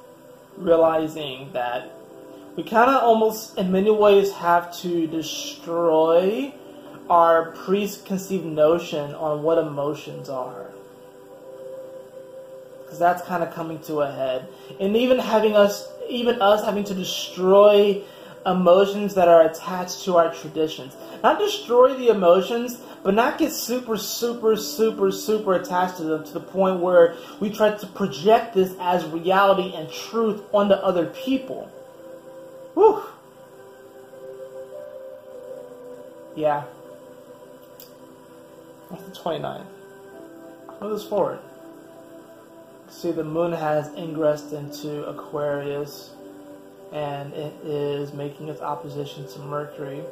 realizing that we kind of almost, in many ways, have to destroy our preconceived notion on what emotions are. Because that's kind of coming to a head. And even us having to destroy emotions that are attached to our traditions. Not destroy the emotions, but not get super attached to them to the point where we try to project this as reality and truth onto other people. Whew. Yeah. That's the 29th. Move this forward. See, the moon has ingressed into Aquarius, and it is making its opposition to Mercury.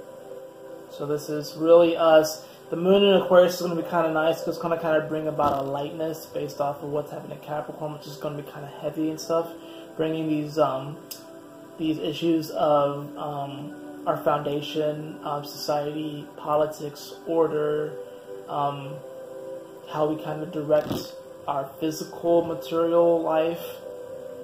So this is really us. The moon in Aquarius is going to be kind of nice because it's going to kind of bring about a lightness based off of what's happening in Capricorn, which is going to be kind of heavy and stuff, bringing these issues of our foundation, society, politics, order, how we kind of direct our physical, material life.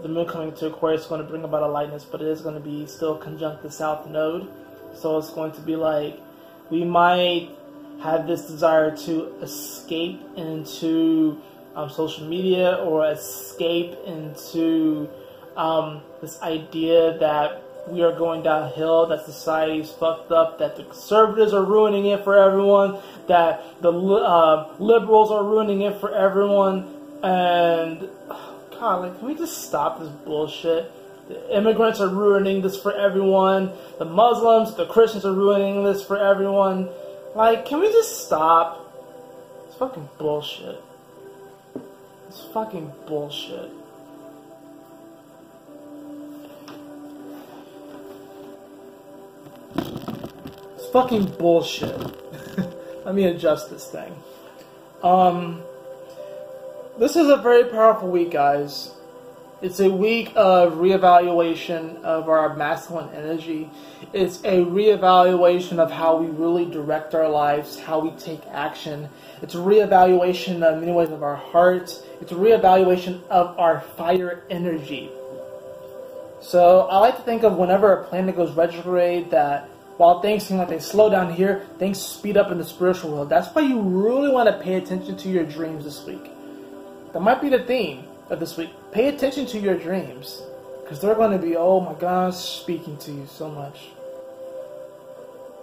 The moon coming to Aquarius is going to bring about a lightness, but it is going to be still conjunct the south node. So it's going to be like, we might have this desire to escape into social media, or escape into this idea that we are going downhill, that society's fucked up, that the conservatives are ruining it for everyone, that the liberals are ruining it for everyone, and God, like, can we just stop this bullshit? The immigrants are ruining this for everyone, the Muslims, the Christians are ruining this for everyone. Like, can we just stop? It's fucking bullshit. It's fucking bullshit. Fucking bullshit. Let me adjust this thing. This is a very powerful week, guys. It's a week of reevaluation of our masculine energy. It's a reevaluation of how we really direct our lives, how we take action. It's a reevaluation of many ways of our hearts. It's a reevaluation of our fire energy. So I like to think of whenever a planet goes retrograde that while things seem like they slow down here, things speed up in the spiritual world. That's why you really want to pay attention to your dreams this week. That might be the theme of this week. Pay attention to your dreams. Because they're going to be, oh my gosh, speaking to you so much.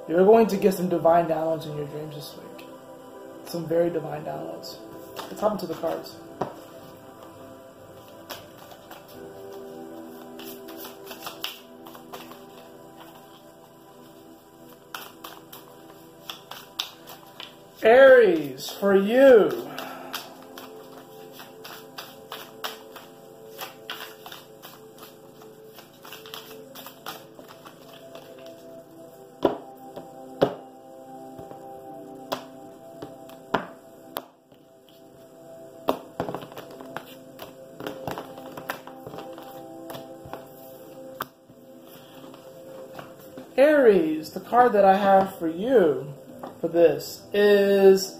You're going to get some divine downloads in your dreams this week. Some very divine downloads. Let's hop into the cards. Aries, for you. Aries, the card that I have for you for this is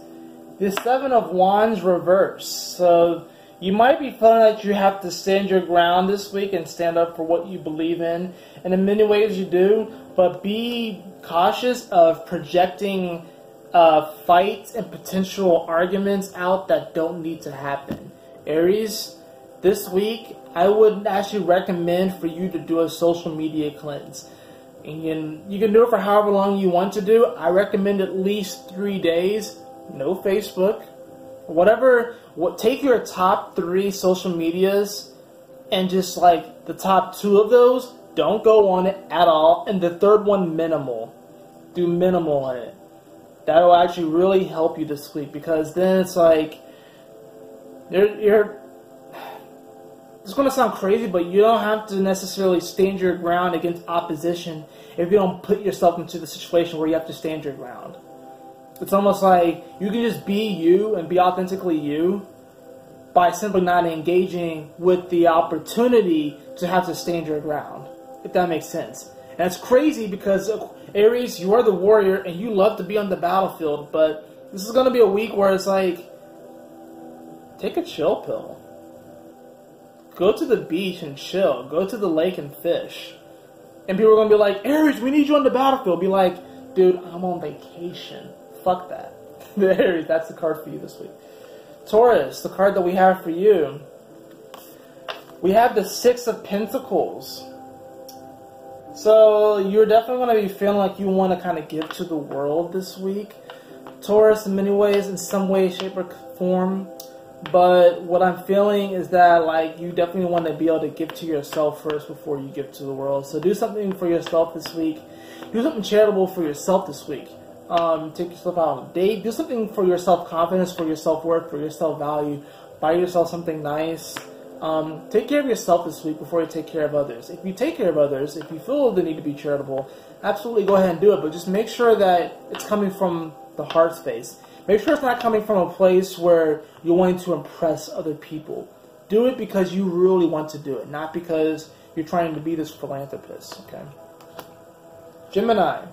the Seven of Wands reverse. So you might be feeling like you have to stand your ground this week and stand up for what you believe in. And in many ways you do, but be cautious of projecting fights and potential arguments out that don't need to happen. Aries, this week I would actually recommend for you to do a social media cleanse. And you can do it for however long you want to do. I recommend at least 3 days. No Facebook. Take your top 3 social medias and just like the top 2 of those, don't go on it at all. And the third one, minimal. Do minimal on it. That'll actually really help you this week, because then it's like you're it's going to sound crazy, but you don't have to necessarily stand your ground against opposition if you don't put yourself into the situation where you have to stand your ground. It's almost like you can just be you and be authentically you by simply not engaging with the opportunity to have to stand your ground, if that makes sense. And it's crazy because, Aries, you are the warrior and you love to be on the battlefield, but this is going to be a week where it's like, take a chill pill. Go to the beach and chill. Go to the lake and fish. And people are going to be like, Aries, we need you on the battlefield. Be like, dude, I'm on vacation. Fuck that. Aries, that's the card for you this week. Taurus, the card that we have for you. We have the Six of Pentacles. So you're definitely going to be feeling like you want to kind of give to the world this week. Taurus, in many ways, in some way, shape, or form. But what I'm feeling is that, like, you definitely want to be able to give to yourself first before you give to the world. So do something for yourself this week. Do something charitable for yourself this week. Take yourself out on a date. Do something for your self-confidence, for your self-worth, for your self-value. Buy yourself something nice. Take care of yourself this week before you take care of others. If you take care of others, if you feel the need to be charitable, absolutely go ahead and do it. But just make sure that it's coming from the heart space. Make sure it's not coming from a place where you're wanting to impress other people. Do it because you really want to do it, not because you're trying to be this philanthropist, okay? Gemini.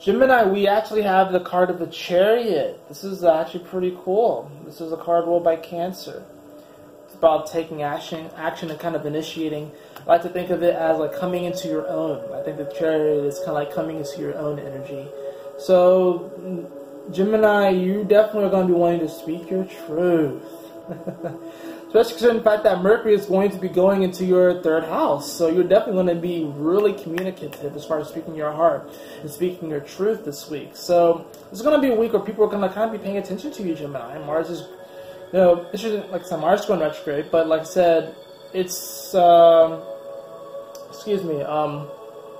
Gemini, we actually have the card of the Chariot. This is actually pretty cool. This is a card rolled by Cancer. It's about taking action and kind of initiating. I like to think of it as like coming into your own. I think the Chariot is kind of like coming into your own energy. So, Gemini, you definitely are going to be wanting to speak your truth. Especially considering the fact that Mercury is going to be going into your third house. So you're definitely going to be really communicative as far as speaking your heart and speaking your truth this week. So it's going to be a week where people are going to kind of be paying attention to you, Gemini. Mars is, you know, interesting, like I said, Mars is going retrograde, but like I said, it's,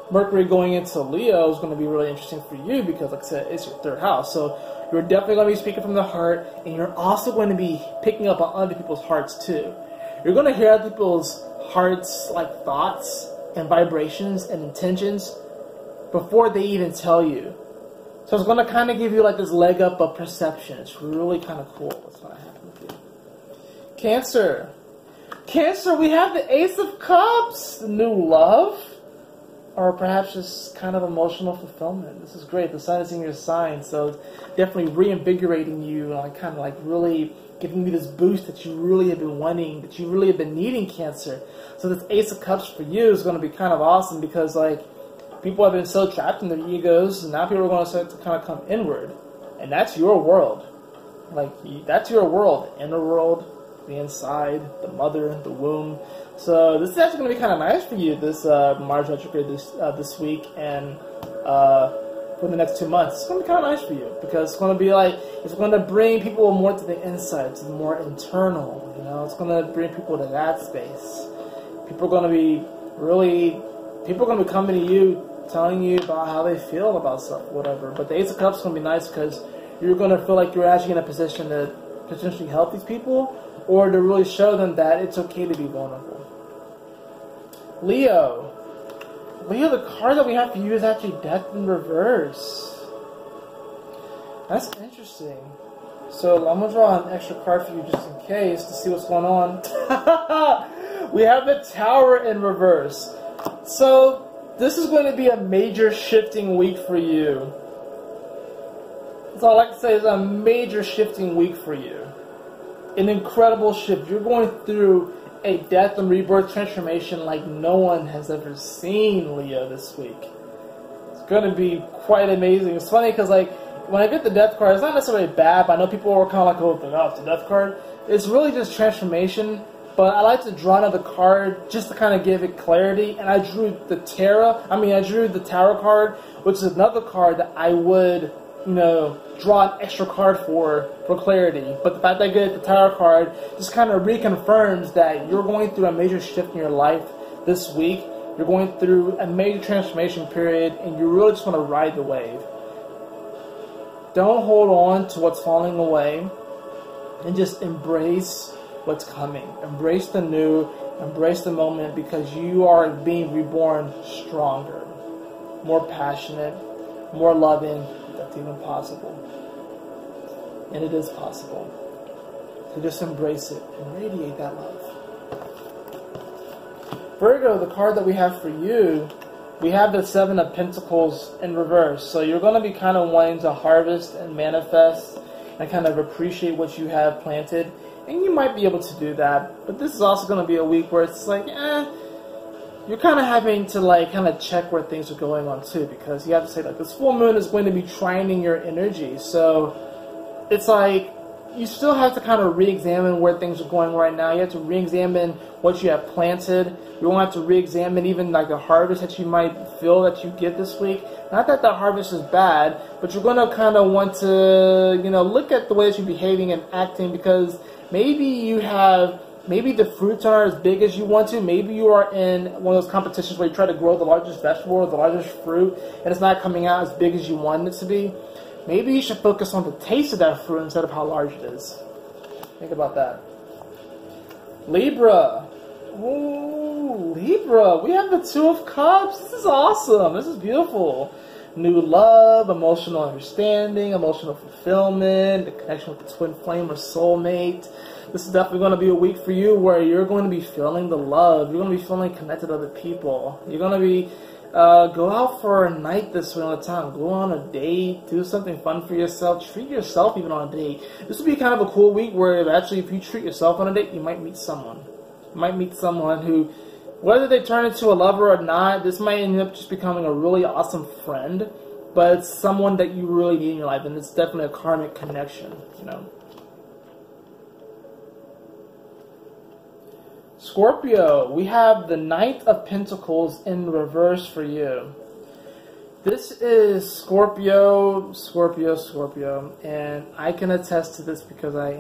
Mercury going into Leo is going to be really interesting for you because, like I said, it's your third house. So you're definitely going to be speaking from the heart, and you're also going to be picking up on other people's hearts too. You're going to hear other people's hearts, like thoughts and vibrations and intentions before they even tell you. So it's going to kind of give you like this leg up of perception. It's really kind of cool what's going to happen with you. Cancer. Cancer, we have the Ace of Cups, the new love. Or perhaps just kind of emotional fulfillment. This is great. The sun is in your sign, so it's definitely reinvigorating you, kind of like really giving you this boost that you really have been wanting, that you really have been needing, Cancer. So this Ace of Cups for you is going to be kind of awesome because, like, people have been so trapped in their egos, and now people are going to start to kind of come inward, and that's your world. Like, that's your world, the inner world, the inside, the mother, the womb. So this is actually going to be kind of nice for you, this Mars retrograde this week and for the next 2 months. It's going to be kind of nice for you because it's going to be like, it's going to bring people more to the inside, to the more internal, you know. It's going to bring people to that space. People are going to be people are going to be coming to you, telling you about how they feel about stuff, whatever. But the Ace of Cups is going to be nice because you're going to feel like you're actually in a position to potentially help these people, or to really show them that it's okay to be vulnerable. Leo. Leo, the card that we have to use is actually Death in Reverse. That's interesting. So I'm going to draw an extra card for you just in case to see what's going on. We have the Tower in Reverse. So this is going to be a major shifting week for you. That's all I like to say, is a major shifting week for you. An incredible shift. You're going through a death and rebirth transformation like no one has ever seen, Leo, this week. It's going to be quite amazing. It's funny because, like, when I get the death card, it's not necessarily bad, but I know people are kind of like, oh, no, it's the death card. It's really just transformation, but I like to draw another card just to kind of give it clarity, and I drew the Tower card, which is another card that I would, you know, draw an extra card for clarity. But the fact that I get the Tower card just kind of reconfirms that you're going through a major shift in your life this week. You're going through a major transformation period, and you really just want to ride the wave. Don't hold on to what's falling away, and just embrace what's coming. Embrace the new, embrace the moment, because you are being reborn stronger, more passionate, more loving. That's even possible, and it is possible. So just embrace it and radiate that love. Virgo, the card that we have for you, we have the Seven of Pentacles in reverse. So you're going to be kind of wanting to harvest and manifest and kind of appreciate what you have planted and you might be able to do that, but this is also going to be a week where it's like, you're kind of having to like kind of check where things are going on too, because you have to say like this full moon is going to be trining your energy, so it's like you still have to kind of re-examine where things are going right now. You have to re-examine what you have planted. You won't have to re-examine even like the harvest that you might feel that you get this week. Not that the harvest is bad, but you're going to kind of want to, you know, look at the way that you're behaving and acting, because maybe you have, maybe the fruits aren't as big as you want to. Maybe you are in one of those competitions where you try to grow the largest vegetable or the largest fruit, and it's not coming out as big as you want it to be. Maybe you should focus on the taste of that fruit instead of how large it is. Think about that. Libra. Ooh, Libra. We have the Two of Cups. This is awesome. This is beautiful. New love, emotional understanding, emotional fulfillment, the connection with the twin flame or soulmate. This is definitely going to be a week for you where you're going to be feeling the love. You're going to be feeling connected to other people. You're going to be... go out for a night this week on the town. Go on a date. Do something fun for yourself. Treat yourself even on a date. This would be kind of a cool week where actually if you treat yourself on a date, you might meet someone. You might meet someone who, whether they turn into a lover or not, this might end up just becoming a really awesome friend. But it's someone that you really need in your life. And it's definitely a karmic connection, you know. Scorpio, we have the Knight of Pentacles in reverse for you. This is Scorpio, and I can attest to this because I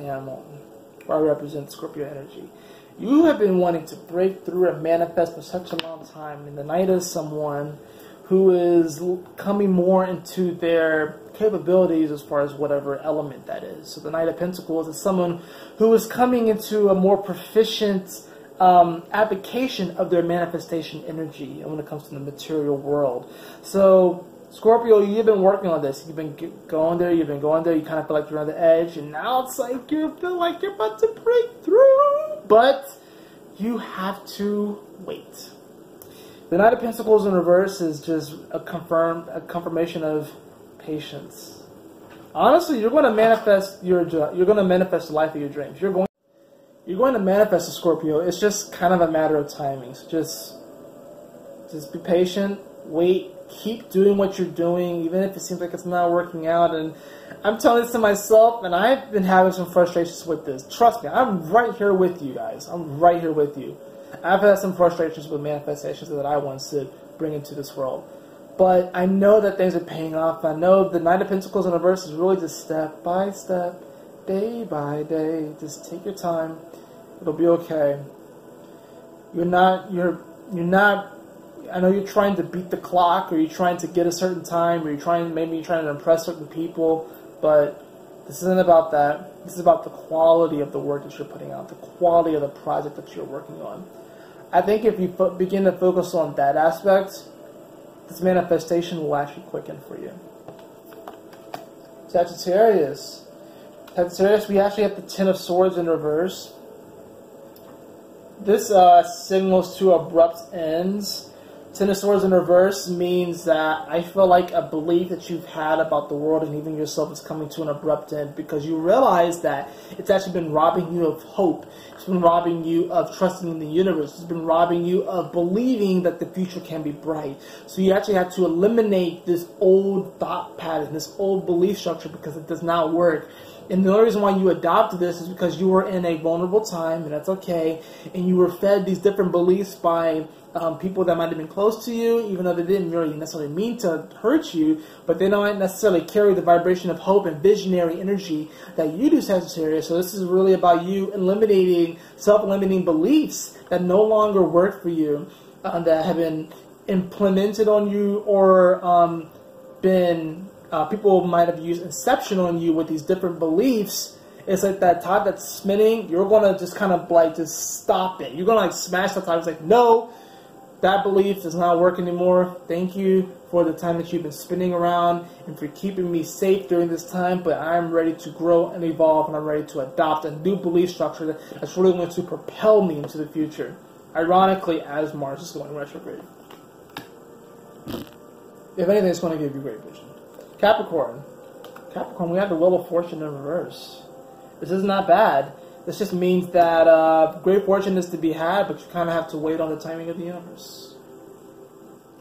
represent Scorpio energy. You have been wanting to break through and manifest for such a long time, and the Knight is someone who is coming more into their capabilities as far as whatever element that is. So the Knight of Pentacles is someone who is coming into a more proficient application of their manifestation energy when it comes to the material world. So Scorpio, you've been working on this. You've been going there. You kind of feel like you're on the edge, and now it's like you feel like you're about to break through, but you have to wait. The Knight of Pentacles in reverse is just a confirmation of patience. Honestly, you're going to manifest the life of your dreams. You're going to manifest a Scorpio. It's just kind of a matter of timing. So just be patient, wait, keep doing what you're doing, even if it seems like it's not working out. And I'm telling this to myself, and I've been having some frustrations with this. Trust me, I'm right here with you guys. I'm right here with you. I've had some frustrations with manifestations that I wanted to bring into this world. But I know that things are paying off. I know the Knight of Pentacles in reverse is really just step by step, day by day. Just take your time. It'll be okay. You're not, I know you're trying to beat the clock, or you're trying to get a certain time, or maybe you're trying to impress certain people, but this isn't about that. This is about the quality of the work that you're putting out, the quality of the project that you're working on. I think if you begin to focus on that aspect, this manifestation will actually quicken for you. Sagittarius, we actually have the Ten of Swords in reverse. This signals to abrupt ends. Ten of Swords in reverse means that I feel like a belief that you've had about the world and even yourself is coming to an abrupt end, because you realize that it's actually been robbing you of hope. It's been robbing you of trusting in the universe. It's been robbing you of believing that the future can be bright. So you actually have to eliminate this old thought pattern, this old belief structure, because it does not work. And the only reason why you adopted this is because you were in a vulnerable time, and that's okay, and you were fed these different beliefs by people that might have been close to you, even though they didn't really necessarily mean to hurt you, but they don't necessarily carry the vibration of hope and visionary energy that you do, Sagittarius. So this is really about you eliminating, self-limiting beliefs that no longer work for you, that have been implemented on you, or people might have used inception on you with these different beliefs. It's like that top that's spinning. You're going to just kind of like just stop it. You're going to like smash the top. It's like, no, that belief does not work anymore. Thank you for the time that you've been spinning around and for keeping me safe during this time. But I'm ready to grow and evolve, and I'm ready to adopt a new belief structure that's really going to propel me into the future. Ironically, as Mars is going retrograde. If anything, it's going to give you great vision. Capricorn, we have the Wheel of Fortune in reverse. This is not bad. This just means that great fortune is to be had, but you kind of have to wait on the timing of the universe.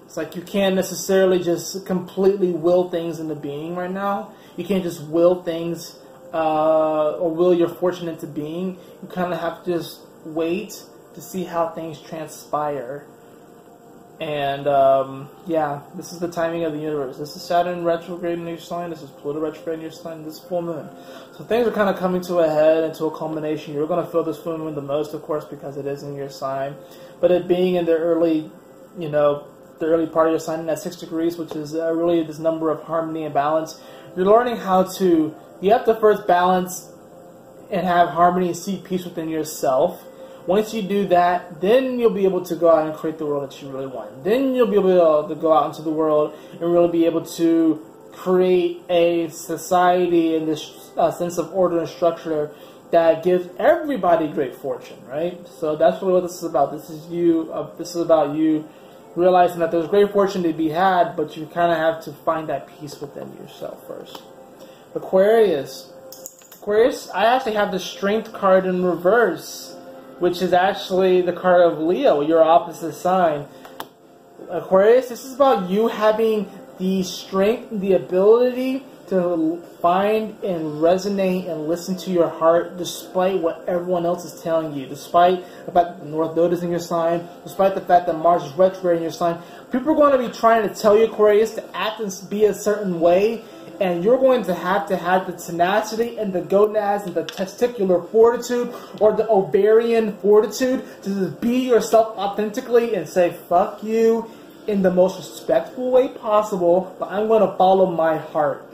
It's like you can't necessarily just completely will things into being right now. You can't just will things or will your fortune into being. You kind of have to just wait to see how things transpire. And, yeah, this is the timing of the universe. This is Saturn retrograde in your sign. This is Pluto retrograde in your sign. This full moon. So things are kind of coming to a head and to a culmination. You're going to feel this full moon the most, of course, because it is in your sign. But it being in the early, you know, the early part of your sign, at 6 degrees, which is really this number of harmony and balance, you're learning how to, you have to first balance and have harmony and seek peace within yourself. Once you do that, then you'll be able to go out and create the world that you really want. Then you'll be able to go out into the world and really be able to create a society and this sense of order and structure that gives everybody great fortune, right? So that's really what this is about. This is you. This is about you realizing that there's great fortune to be had, but you kind of have to find that peace within yourself first. Aquarius. Aquarius, I actually have the Strength card in reverse, which is actually the card of Leo, your opposite sign. Aquarius, this is about you having the strength, the ability to find and resonate and listen to your heart despite what everyone else is telling you, despite about the North Node is in your sign, despite the fact that Mars is retrograde in your sign. People are going to be trying to tell you, Aquarius, to act and be a certain way, and you're going to have the tenacity and the gonads and the testicular fortitude or the ovarian fortitude to just be yourself authentically and say, fuck you, in the most respectful way possible, but I'm going to follow my heart.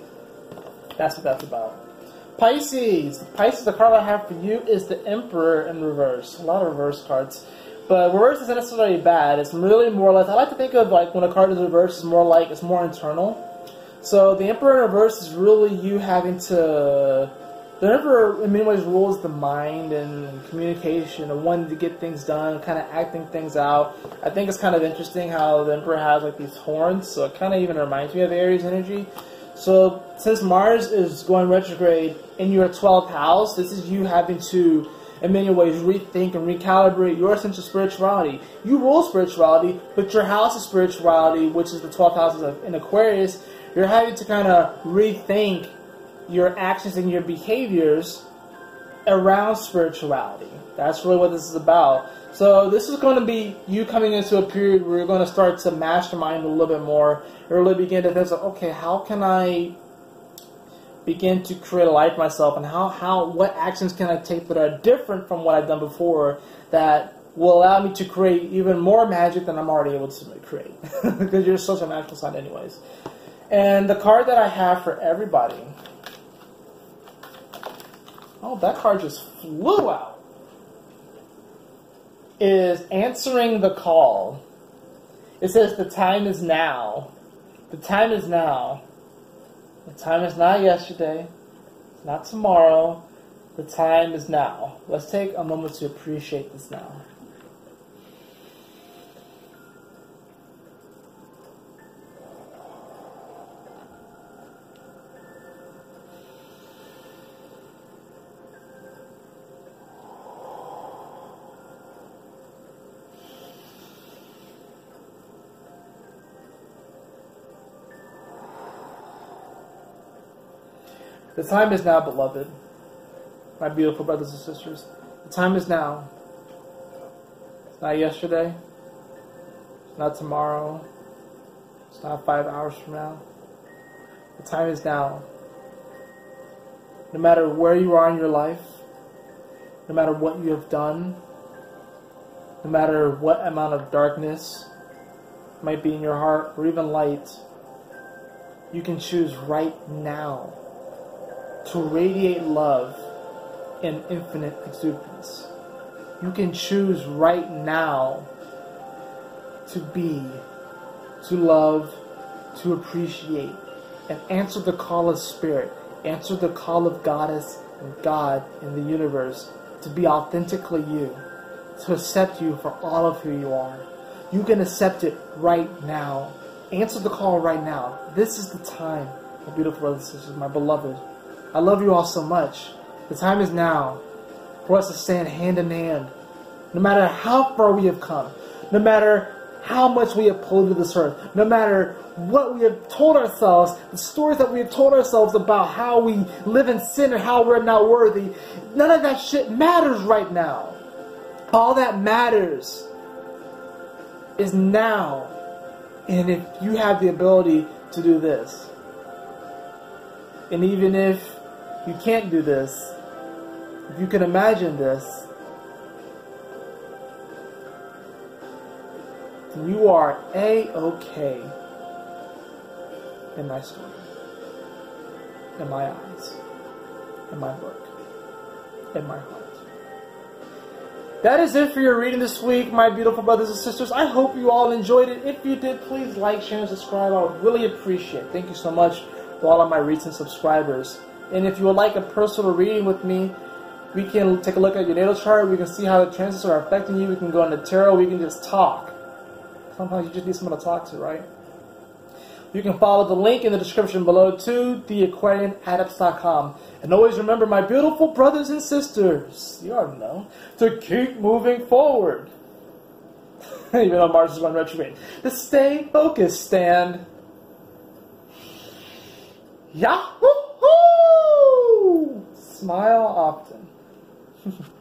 That's what that's about. Pisces. Pisces, the card I have for you is the Emperor in reverse. A lot of reverse cards. But reverse isn't necessarily bad. It's really more or less, I like to think of like when a card is reversed, it's more like, it's more internal. So the Emperor in reverse is really you having to, the Emperor in many ways rules the mind and communication and wanting to get things done, kind of acting things out. I think it's kind of interesting how the Emperor has like these horns, so it kind of even reminds me of Aries energy. So since Mars is going retrograde in your 12th house, this is you having to, in many ways, rethink and recalibrate your sense of spirituality. You rule spirituality, but your house of spirituality, which is the 12th house in Aquarius, you're having to kind of rethink your actions and your behaviors around spirituality. That's really what this is about. So this is going to be you coming into a period where you're going to start to mastermind a little bit more and really begin to think, okay, how can I begin to create a life myself, and what actions can I take that are different from what I've done before that will allow me to create even more magic than I'm already able to create, because you're such a magical sign anyways. And the card that I have for everybody, oh, that card just flew out, is Answering the Call. It says, the time is now. The time is now. The time is not yesterday. It's not tomorrow. The time is now. Let's take a moment to appreciate this now. The time is now, beloved, my beautiful brothers and sisters. The time is now. It's not yesterday. It's not tomorrow. It's not 5 hours from now. The time is now. No matter where you are in your life, no matter what you have done, no matter what amount of darkness might be in your heart or even light, you can choose right now to radiate love and infinite exuberance. You can choose right now to be, to love, to appreciate, and answer the call of spirit, answer the call of goddess and God in the universe to be authentically you, to accept you for all of who you are. You can accept it right now. Answer the call right now. This is the time, my beautiful brothers and sisters, my beloved. I love you all so much. The time is now. for us to stand hand in hand. No matter how far we have come, no matter how much we have polluted this earth, no matter what we have told ourselves, the stories that we have told ourselves about how we live in sin and how we're not worthy, none of that shit matters right now. All that matters is now. And if you have the ability to do this, and even if you can't do this, if you can imagine this, you are A-okay in my story, in my eyes, in my book, in my heart. That is it for your reading this week, my beautiful brothers and sisters. I hope you all enjoyed it. If you did, please like, share, and subscribe. I would really appreciate it. Thank you so much to all of my recent subscribers. And if you would like a personal reading with me, we can take a look at your natal chart. We can see how the transits are affecting you. We can go into tarot. We can just talk. Sometimes you just need someone to talk to, right? You can follow the link in the description below to theaquarianadepts.com. And always remember, my beautiful brothers and sisters, you already know, to keep moving forward. Even though Mars is going retrograde. To stay focused, stand. Yahoo! Smile often.